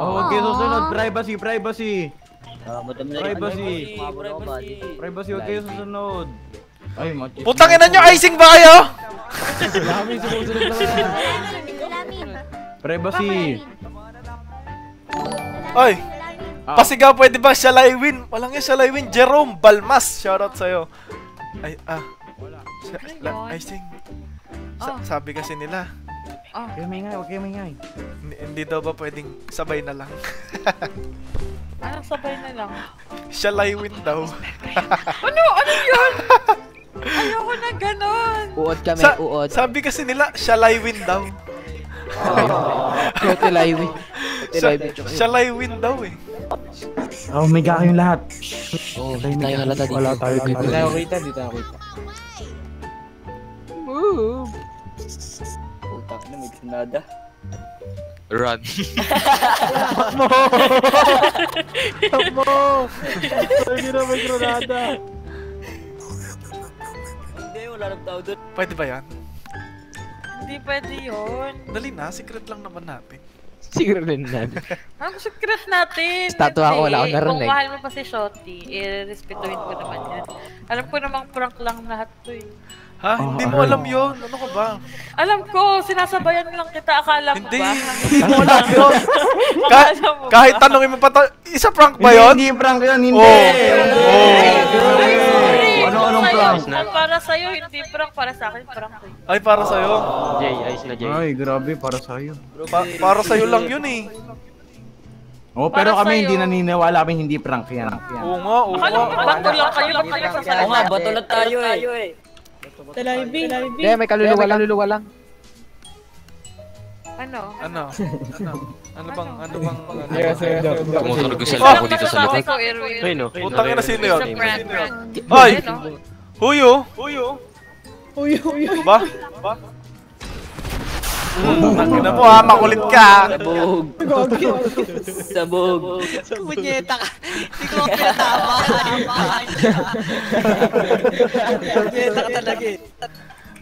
Okay, susunod. Privacy, privacy. Privacy. Privacy, huwag kayo susunod. Putang ina nyo, icing ba kayo? Lamin, sumusunod naman. Privacy. Oy, pasigaw pwede ba siya Lywin? Walang yan siya Lywin. Jerome Balmas, shoutout sa'yo. Ay, ah. Icing. Sabi kasi nila. Huwag kayo maingay, huwag kayo maingay. Hindi daw ba pwedeng sabay na lang? Anong sabay na lang? Siya Lywin daw. Ano? Ano yun? Ayoko na ganon. Uod kami, uod. Sabi kasi nila, siya Lywin daw. Kote Lywin. Siya Lywin daw eh. Oh, may gakayong lahat. Oo, tayo halata dito. Wala tayo dito. Dito ako kita, dito ako kita. Ooh. Putak na, may granada. Run. Stop mo! Stop mo! Hindi na may granada. Hindi, wala nang tao doon. Pwede ba yan? Hindi pwede yun. Dali na, secret lang naman natin. Secret lang natin. Ang secret natin! Statwa ko, wala akong narinig. Kung mahal mo pa si Shotty, i-respetuhin ko naman yan. Alam ko namang prank lang lahat to eh. Ha? Oh, hindi mo aray. Alam yun? Ano ka ba? Alam ko, sinasabayan lang kita. Akala mo hindi. Ba? Hindi mo alam yun. Kah kahit tanongin mo pa to, isa prank ba yun? Hindi, hindi prank yun, hindi. Oh. Oh. Oh. Ay, sorry. Ano-anong prank? Para sa'yo, hindi prank. Para sa akin, prank. Ay, para sa'yo? Jay, ay sila Jay. Ay, grabe, para sa'yo. Pa para sa'yo lang yun eh. Oh, pero para kami hindi naniniwala kami hindi prank yan. Oo nga, oo nga. Bato lang kayo lang kayo sa salita. Oo nga, bato lang tayo eh. Talibing, talibing. Hindi, may kaluluwa lang. Kaluluwa lang. Ano? Ano? Ano? Ano bang, ano bang... Yes, yes, yes. Tumutunog yung cellphone ko dito sa likod. Utang na sino yun? Ay! Huyo! Huyo! Huyo, huyo. Ba? Ba? Maganda po ha, makulit ka! Sabog! Sabog! Punyeta ka! Hindi ko ako pinatama! Punyeta ka talaga eh!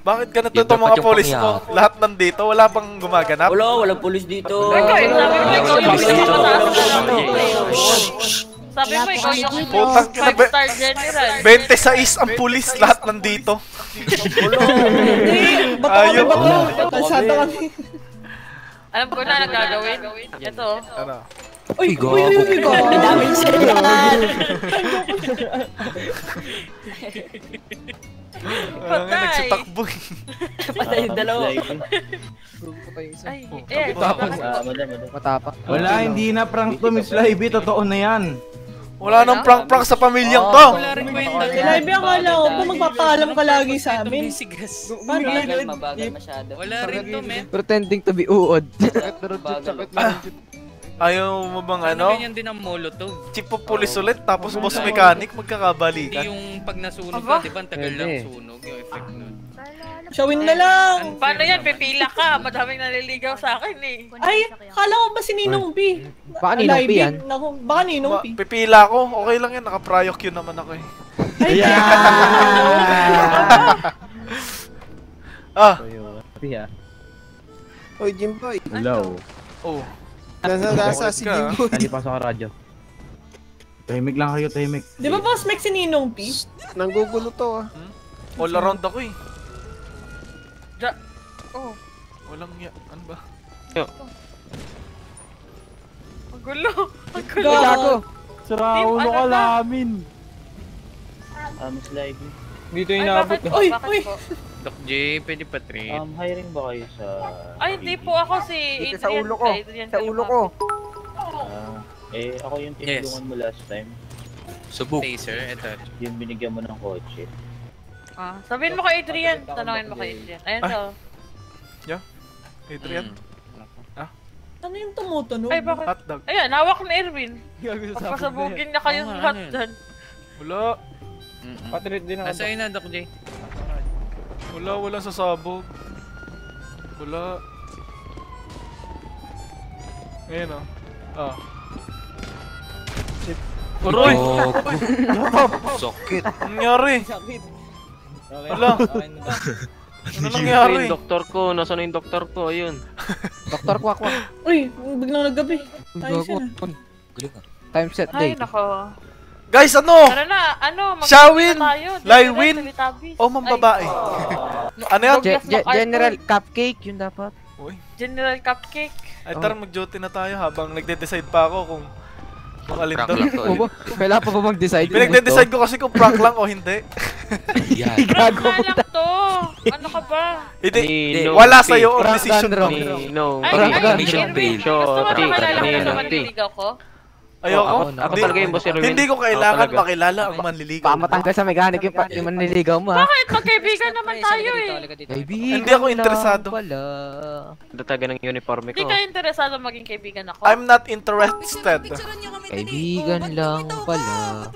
Bakit ganito itong mga polis mo? Lahat nandito? Wala bang gumaganap? Wala! Walang polis dito! Sabi mo ikaw yung five star general. twenty-six ang pulis, lahat nandito. Ayaw ko. Alam ko na ang gagawin. Ito. Uy, go! Uy, uy, uy, go! Nadami siya yan! Patay! Nagsatakbo eh. Patay yung dalawa. Ay, eh. Matapak. Wala, hindi na prank to, Miss Laibie. Totoo na yan. Wala nang prank-prank sa pamilyang to. Laibie, akala ko po magpapaalam ka lagi sa amin. Mabagal, mabagal masyado. Wala rin to, men. Pretending to be uod. Sakit na rin. Ayaw mo bang ano? Ganyan din ang molotov. Chief of Police ulit, tapos boss mechanic, magkakabalikan. Hindi yung pag nasunog ka, diba ang tagal lang sunog yung effect nun. Showin na lang! Paano yan? Pipila ka! Madaming naliligaw sa akin eh. Ay! Kala ko ba si Ninong B? Baka Ninong B yan? Baka Ninong B? Pipila ko. Okay lang yan, nakapriok yun naman ako eh. Ayan! Ah! Oy, Jimboy! Hello! Oh! Nasa si Jimboy. Nalipas ako radyo. Tahimik lang kayo, tahimik. Di ba boss Mike si Ninong P? Nanggugulo to ah. All around ako eh. Ja. Oh. Walang ya. Ano ba? Yo. Magulo. Magulo. Gago. Suraulo ka lamin. Um, slide. Dito inaabot. Uy! Uy! Doc J, pwede pa treat. Um, hiring ba kayo sa... Ay, hindi po ako si Adrian. Sa ulo ko. Sa ulo ko. Uh, eh, ako yung tinulungan mo last time. Subok. Taser, eto. Yung binigyan mo ng kotse. Ah, sabihin mo kay Adrian. Tanungin mo kay Adrian. Ayan to. Yeah? Adrian? Ah? Ano yung tumutunog? Ay, bakit? Hotdog. Ayan, hawak na Irwin. Pagpasabugin na kayong lahat dyan. Wala. Patreat din ako. Nasa'yo na, Doc J. Wala, wala sasabog. Wala. Ayan o. Ah. Shit. Aroy! Sakit! Anong nangyari? Wala. Anong nangyari? Doktor ko. Nasaan na yung doktor ko? Ayun. Doktor kwak-kwak. Uy! Biglang naggabi. Time set na. Time set day. Ay, nako. Guys, ano? Tara na, ano? Shawin! Laiwin! O, mambabae. Ano yan? General Cupcake, yun dapat. General Cupcake. Ay, tara, mag-jote na tayo habang nagde-decide pa ako kung kung alin daw. Kailangan pa pa mag-decide. Pinagde-decide ko kasi kung prank lang o hindi. Prank na lang to! Ano ka ba? Hindi, wala sa'yo ang decision ko. Ay, ay, Irwin, gusto mo na malalaman na maniligaw ko? Ayoko. Ako talaga yung boss Irwin. Hindi ko kailangan makilala ang manliligaw. Pamatanggal sa mechanic yung manliligaw mo ha. Bakit? Magkaibigan naman tayo eh. Hindi ako interesado. Dataga ng uniforme ko. Hindi ka interesado maging kaibigan ako. I'm not interested. Kaibigan lang pala.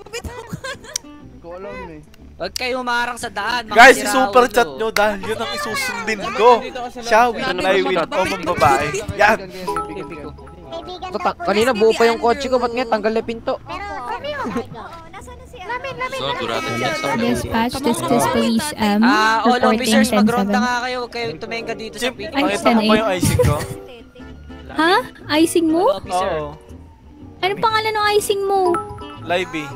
Hindi ko alam eh. Huwag kayo humarang sa daan. Guys, super chat nyo dahil yun ang isusundin ko. Shawin, Laiwin, o mambabae. Yan. Kanina buo pa yung kotse ko, ba't nga tanggal na pinto? Pero kami yung lamin, lamin, lamin. Dispatch, this is police reporting ten seven. Mag-ronda nga kayo, huwag kayo tumenga dito sa pinto. Pakita mo ba yung icing ko? Ha? Icing mo? Oo. Anong pangalan ng icing mo? Laibie.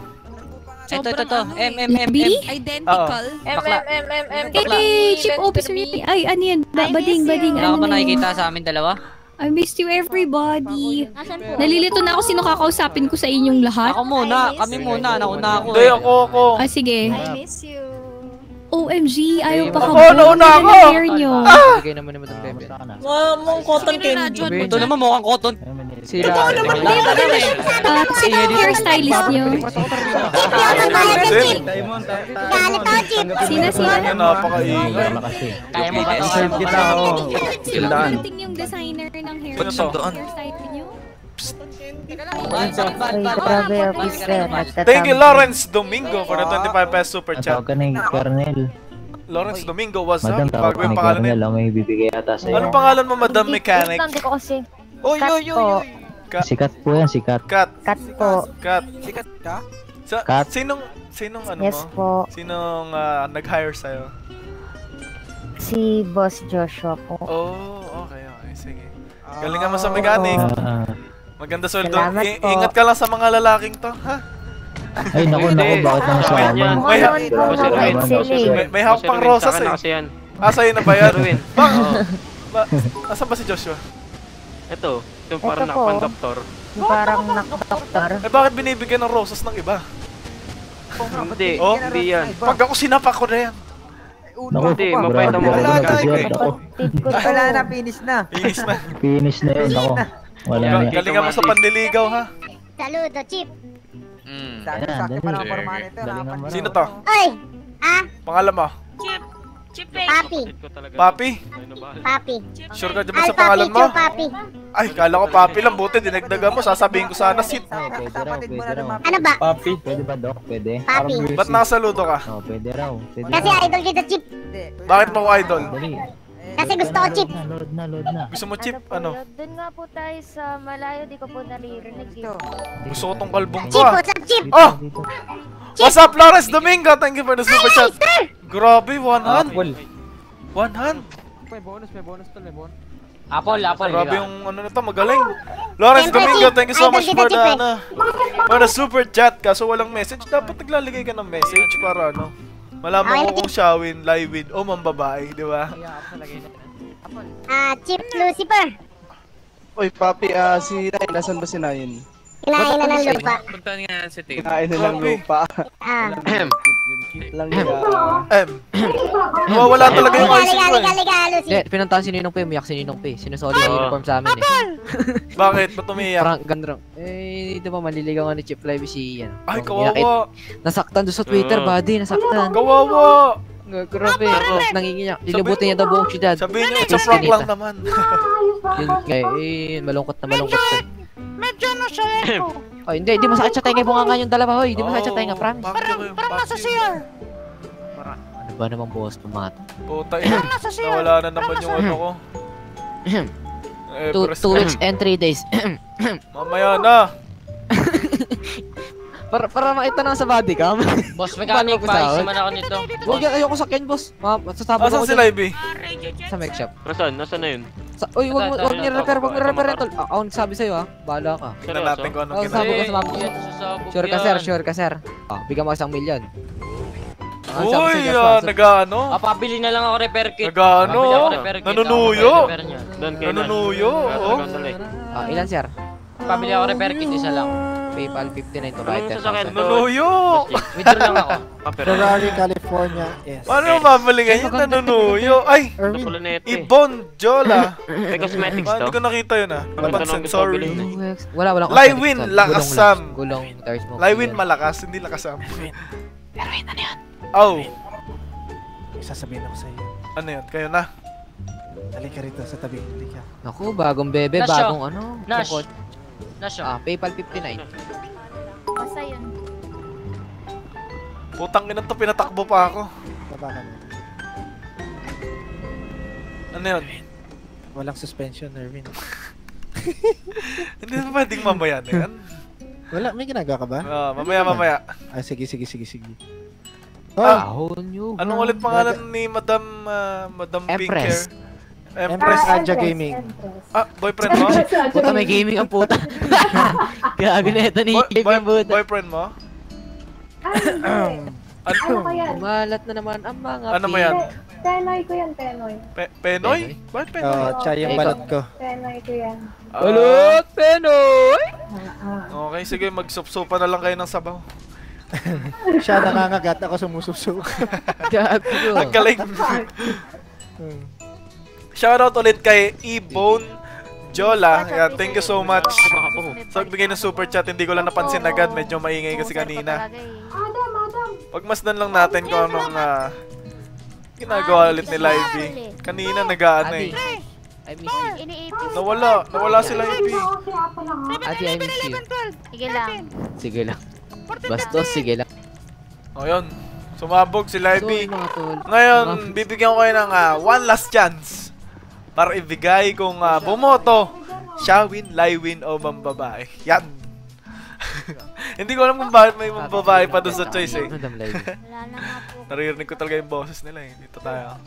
Ito, ito, ito. M, M, M, M. Identical. M, M, M, M, M. Hey, Chief Officer. Ay, ano yan? Bading, bading. Wala ka pa nakikita sa amin dalawa? I missed you everybody. Nalilito na ako sino kakausapin ko sa inyong lahat. Ako muna, kami muna, nauna ako. Doy ako ako. Ah sige. I miss you. O M G, ayaw pa ka ba? Ano na ako? Sige naman naman bebe. Mamong cotton candy. Ito naman mukhang cotton. Sira. Ito naman si hairstylist niyo. Sina sina. Napakaingay. Kaya mo ba kita ako? Kailan? Yung designer ng hair. Hairstyle niyo. Thank you, Lawrence Domingo, for the twenty-five pesos super chat. Lawrence Domingo, what's up? Anong pangalan mo, Madam Mechanic? Oy, oy, oy. Sikat po yan, sikat. Kat. Kat po. Kat. Sikat ka? Sinong, sinong ano mo? Sinong nag-hire sa'yo? Si Boss Joshua po. Oh, okay, okay, sige. Galing naman sa mechanic. Maganda sweldo. Ingat ka lang sa mga lalaking to, ha? Ay, naku, naku, bakit naman sa amin? May hawak pang rosas eh. Ah, sa'yo na ba yan? Asan ba si Joshua? Ito, yung parang nakapang-doktor. Parang nakapang-doktor? Eh, bakit binibigyan ng rosas ng iba? Hindi, hindi yan. Pag ako sinapa ko na yan. Hindi, mapahit ang mga lalaking. Wala na, finish na. Finish na. Finish na yun, ako. Wala. Galing ka mo sa pandiligaw, ha? Saludo, Chip. Mm. Sino to? Oy! Ah? Pangalan mo? Chip. Chip Papi. Papi? Papi? Papi. Sure ka dyan sa pangalan mo? Papi. Ay, kala ko Papi lang. Buti, dinagdagan mo. Sasabihin ko sana, sit. Ano ba? Papi. Pwede ba, Doc? Pwede. Papi. Ba't nakasaludo ka? Pwede raw. Kasi idol kita, Chip. Bakit mo idol? Kasi gusto ko chip. Load na, load na. Gusto mo chip? Ano? Doon nga po tayo sa malayo, di ko po naririnig. Gusto ko tong kalbong ko. Chip, what's up, chip? Oh! What's up, Lawrence Domingo? Thank you for the super chat. Grabe, one hand. One hand. May bonus, may bonus to, may bonus. Apple, apple. Grabe yung ano nito, magaling. Lawrence Domingo, thank you so much for the ano. For the super chat. Kaso walang message, dapat naglalagay ka ng message para ano. Malaman ko kung shawin, live with, o mambabae, di ba? Ah, Chip Lucifer! Uy, Papi, ah, si Nain, nasan ba si Nain? Kinain na lang lupa. Pagtaan nga si Tim. Kinain na lang lupa. Ah. Lang nga. Wala talaga yung I C ko eh. Liga, liga, liga, liga, pinuntaan si Ninong P, umiyak si Ninong P. Sinusoli yung uniform sa amin eh. Bakit? Ba't umiyak? Parang gandrong. Eh, dito ba maliligaw nga ni Chip Live si Ian. Ay, kawawa! Nasaktan doon sa Twitter, buddy. Nasaktan. Kawawa! Grabe, nangingiyak. Lilibutin niya daw buong syudad. Sabihin niyo, it's a prank lang naman. Yun, eh, malungkot na malungkot siya. Medyo na siya eko. Oh, hindi, hindi masakit siya tayo bunga nga yung dalawa, hoy. Hindi masakit siya tayo nga, promise. Parang, parang nasa C R. Parang, ano ba namang boss pumato? Puta, yun. Nawala na naman yung ano ko. Two weeks and three days. Mamaya na. Para para makita na sa body cam. Boss, mechanic pa. Sama na ako nito. Huwag yan, ayoko sakyan, boss. Masasabot ako dyan. Asan si Livey? Sa make shop. Nasaan? Nasaan na yun? Uy, huwag nire-repair, huwag nire-repair ito. Aon sabi sa'yo ha, bahala ka. Kinalating ko anong kinalating. Sure ka sir, sure ka sir. Bigyan mo isang milyon. Uy, nag-ano? Papabili na lang ako repair kit. Nag-ano? Nanunuyo? Nanunuyo? Ilan sir? Papabili ako repair kit, isa lang. PayPal fifty-nine to buy ten. Nanunuyo! Withdraw lang ako. Ferrari, California. Ano mabalingan yun? Nanunuyo. Ay! Ebone Jola. May cosmetics to. Hindi ko nakita yun ah. Sorry. Lywin Lakasam. Lywin malakas, hindi Lakasam. Erwin, ano yun? Oh. Sasabihin ako sa'yo. Ano yun? Kayo na. Dali ka rito sa tabi. Naku, bagong bebe, bagong ano. Nash. Nash. Ah, PayPal fifty-nine. Masa yun. Putang ina to, pinatakbo pa ako. Ano yun? Walang suspension, Irwin. Hindi na pwedeng mamaya na yan. Wala, may ginagawa ka ba? Oo, mamaya mamaya. Ah, sige, sige, sige, sige. Anong ulit pangalan ni Madam Madam Pink Hair? Empress Adja Gaming. Ah, boyfriend mo? Puta, may gaming ang puta. Gabi na ito ni Gaming Boot. Boyfriend mo? Ay, ano ba yan? Malat na naman ang mga ano ba yan? Penoy ko yan, Penoy. Pe Penoy? Bakit Penoy? Oo, tsaya yung balat ko. Penoy ko yan. Ulot, Penoy! Okay, sige, magsupsupa na lang kayo ng sabaw. Siya nangangagat, ako sumusupsup. Ang galing. Shoutout ulit kay Ebone Jola. Thank you so much. So, nagbigay ng super chat, hindi ko lang napansin agad. Medyo maingay kasi kanina. Adam, Adam. Pagmasdan lang natin kung anong na... ginagawa ulit ni Livey. Kanina nag-aano eh. Nawala, nawala si Livey. Ate, I miss you. Sige lang. Sige lang. Bastos, sige lang. O yun, sumabog si Livey. Ngayon, bibigyan ko kayo ng uh, one last chance para ibigay kung uh, bumoto siya win, Livey o mambabae. Yan. Hindi ko alam kung bakit may mambabae pa doon sa choice eh. Naririnig ko talaga yung boses nila eh. Dito tayo.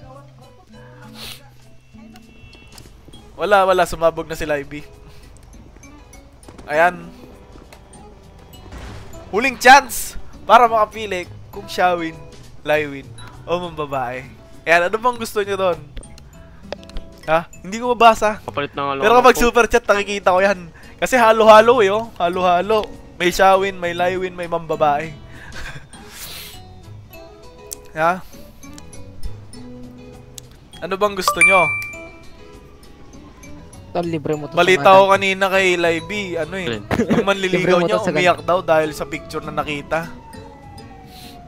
Wala, wala. Sumabog na si Livey. Ayan. Huling chance para makapili kung siya win, Livey o mambabae. Ayan, ano bang gusto nyo doon? Ha? Hindi ko mabasa. Pero kapag super chat, nakikita ko yan. Kasi halo-halo eh, oh. Halo-halo. May Shawin, may Livey, may mambabae. Ha? Ano bang gusto nyo? Balita ko kanina kay Livey, ano eh. Ang manliligaw niya, umiyak daw dahil sa picture na nakita.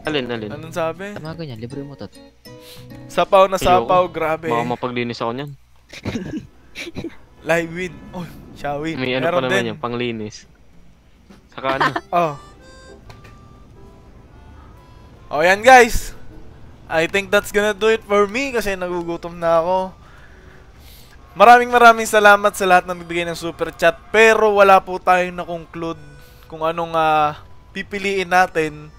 Alin, alin? Anong sabi? Tama ganyan, libre mo to. Sapaw na sapaw, grabe. Baka mapaglinis ako niyan. Livey, oh, Shawin. May ano pa naman yung panglinis. Saka ano? Oh. Oh, yan guys. I think that's gonna do it for me kasi nagugutom na ako. Maraming maraming salamat sa lahat ng nagbigay ng super chat. Pero wala po tayong na-conclude kung anong uh, pipiliin natin.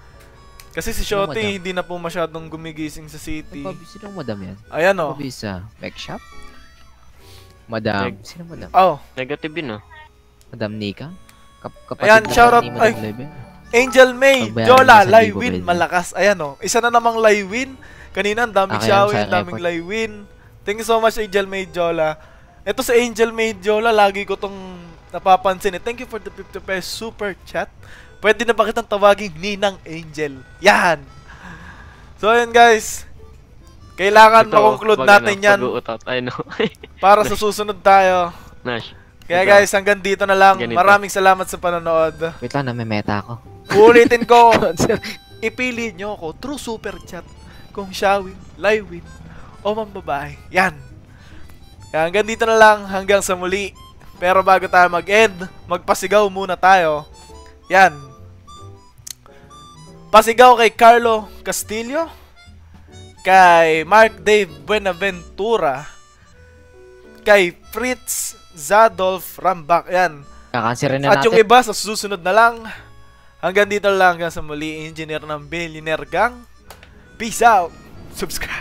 Kasi si Shotty no, hindi na po masyadong gumigising sa city. Sino madam yan? Ayan o. Sa back shop? Madam. Neg sino madam? Oh. Negative yun o. Madam Nika? Kapatid. Ayan, shoutout ay, Angel May Jola, Livey, malakas. Ayan o, oh, isa na namang Livey. Kanina, daming okay, Shawin, daming Livey. Thank you so much, Angel May Jola. Ito sa Angel May Jola, lagi ko tong napapansin eh. Thank you for the fifty pesos super chat. Pwede na ba kitang tawagin Ninang Angel? Yan. So ayan guys, kailangan ma-conclude natin yan para sa susunod tayo. Nash. Kaya guys, hanggang dito na lang. Ganito. Maraming salamat sa panonood. Wait lang, namimeta ako. Ulitin ko. Ipili nyo ako through super chat kung Shawin, Livey o mambabae. Yan. Kaya hanggang dito na lang. Hanggang sa muli. Pero bago tayo mag-end, magpasigaw muna tayo. Yan. Pasigaw kay Carlo Castillo. Kay Mark Dave Benaventura. Kay Fritz Zadolf Rambak. Yan. Kakansirin na natin. At yung iba sa susunod na lang. Hanggang dito lang. Hanggang sa muli. Engineer ng Billionaire Gang. Peace out. Subscribe.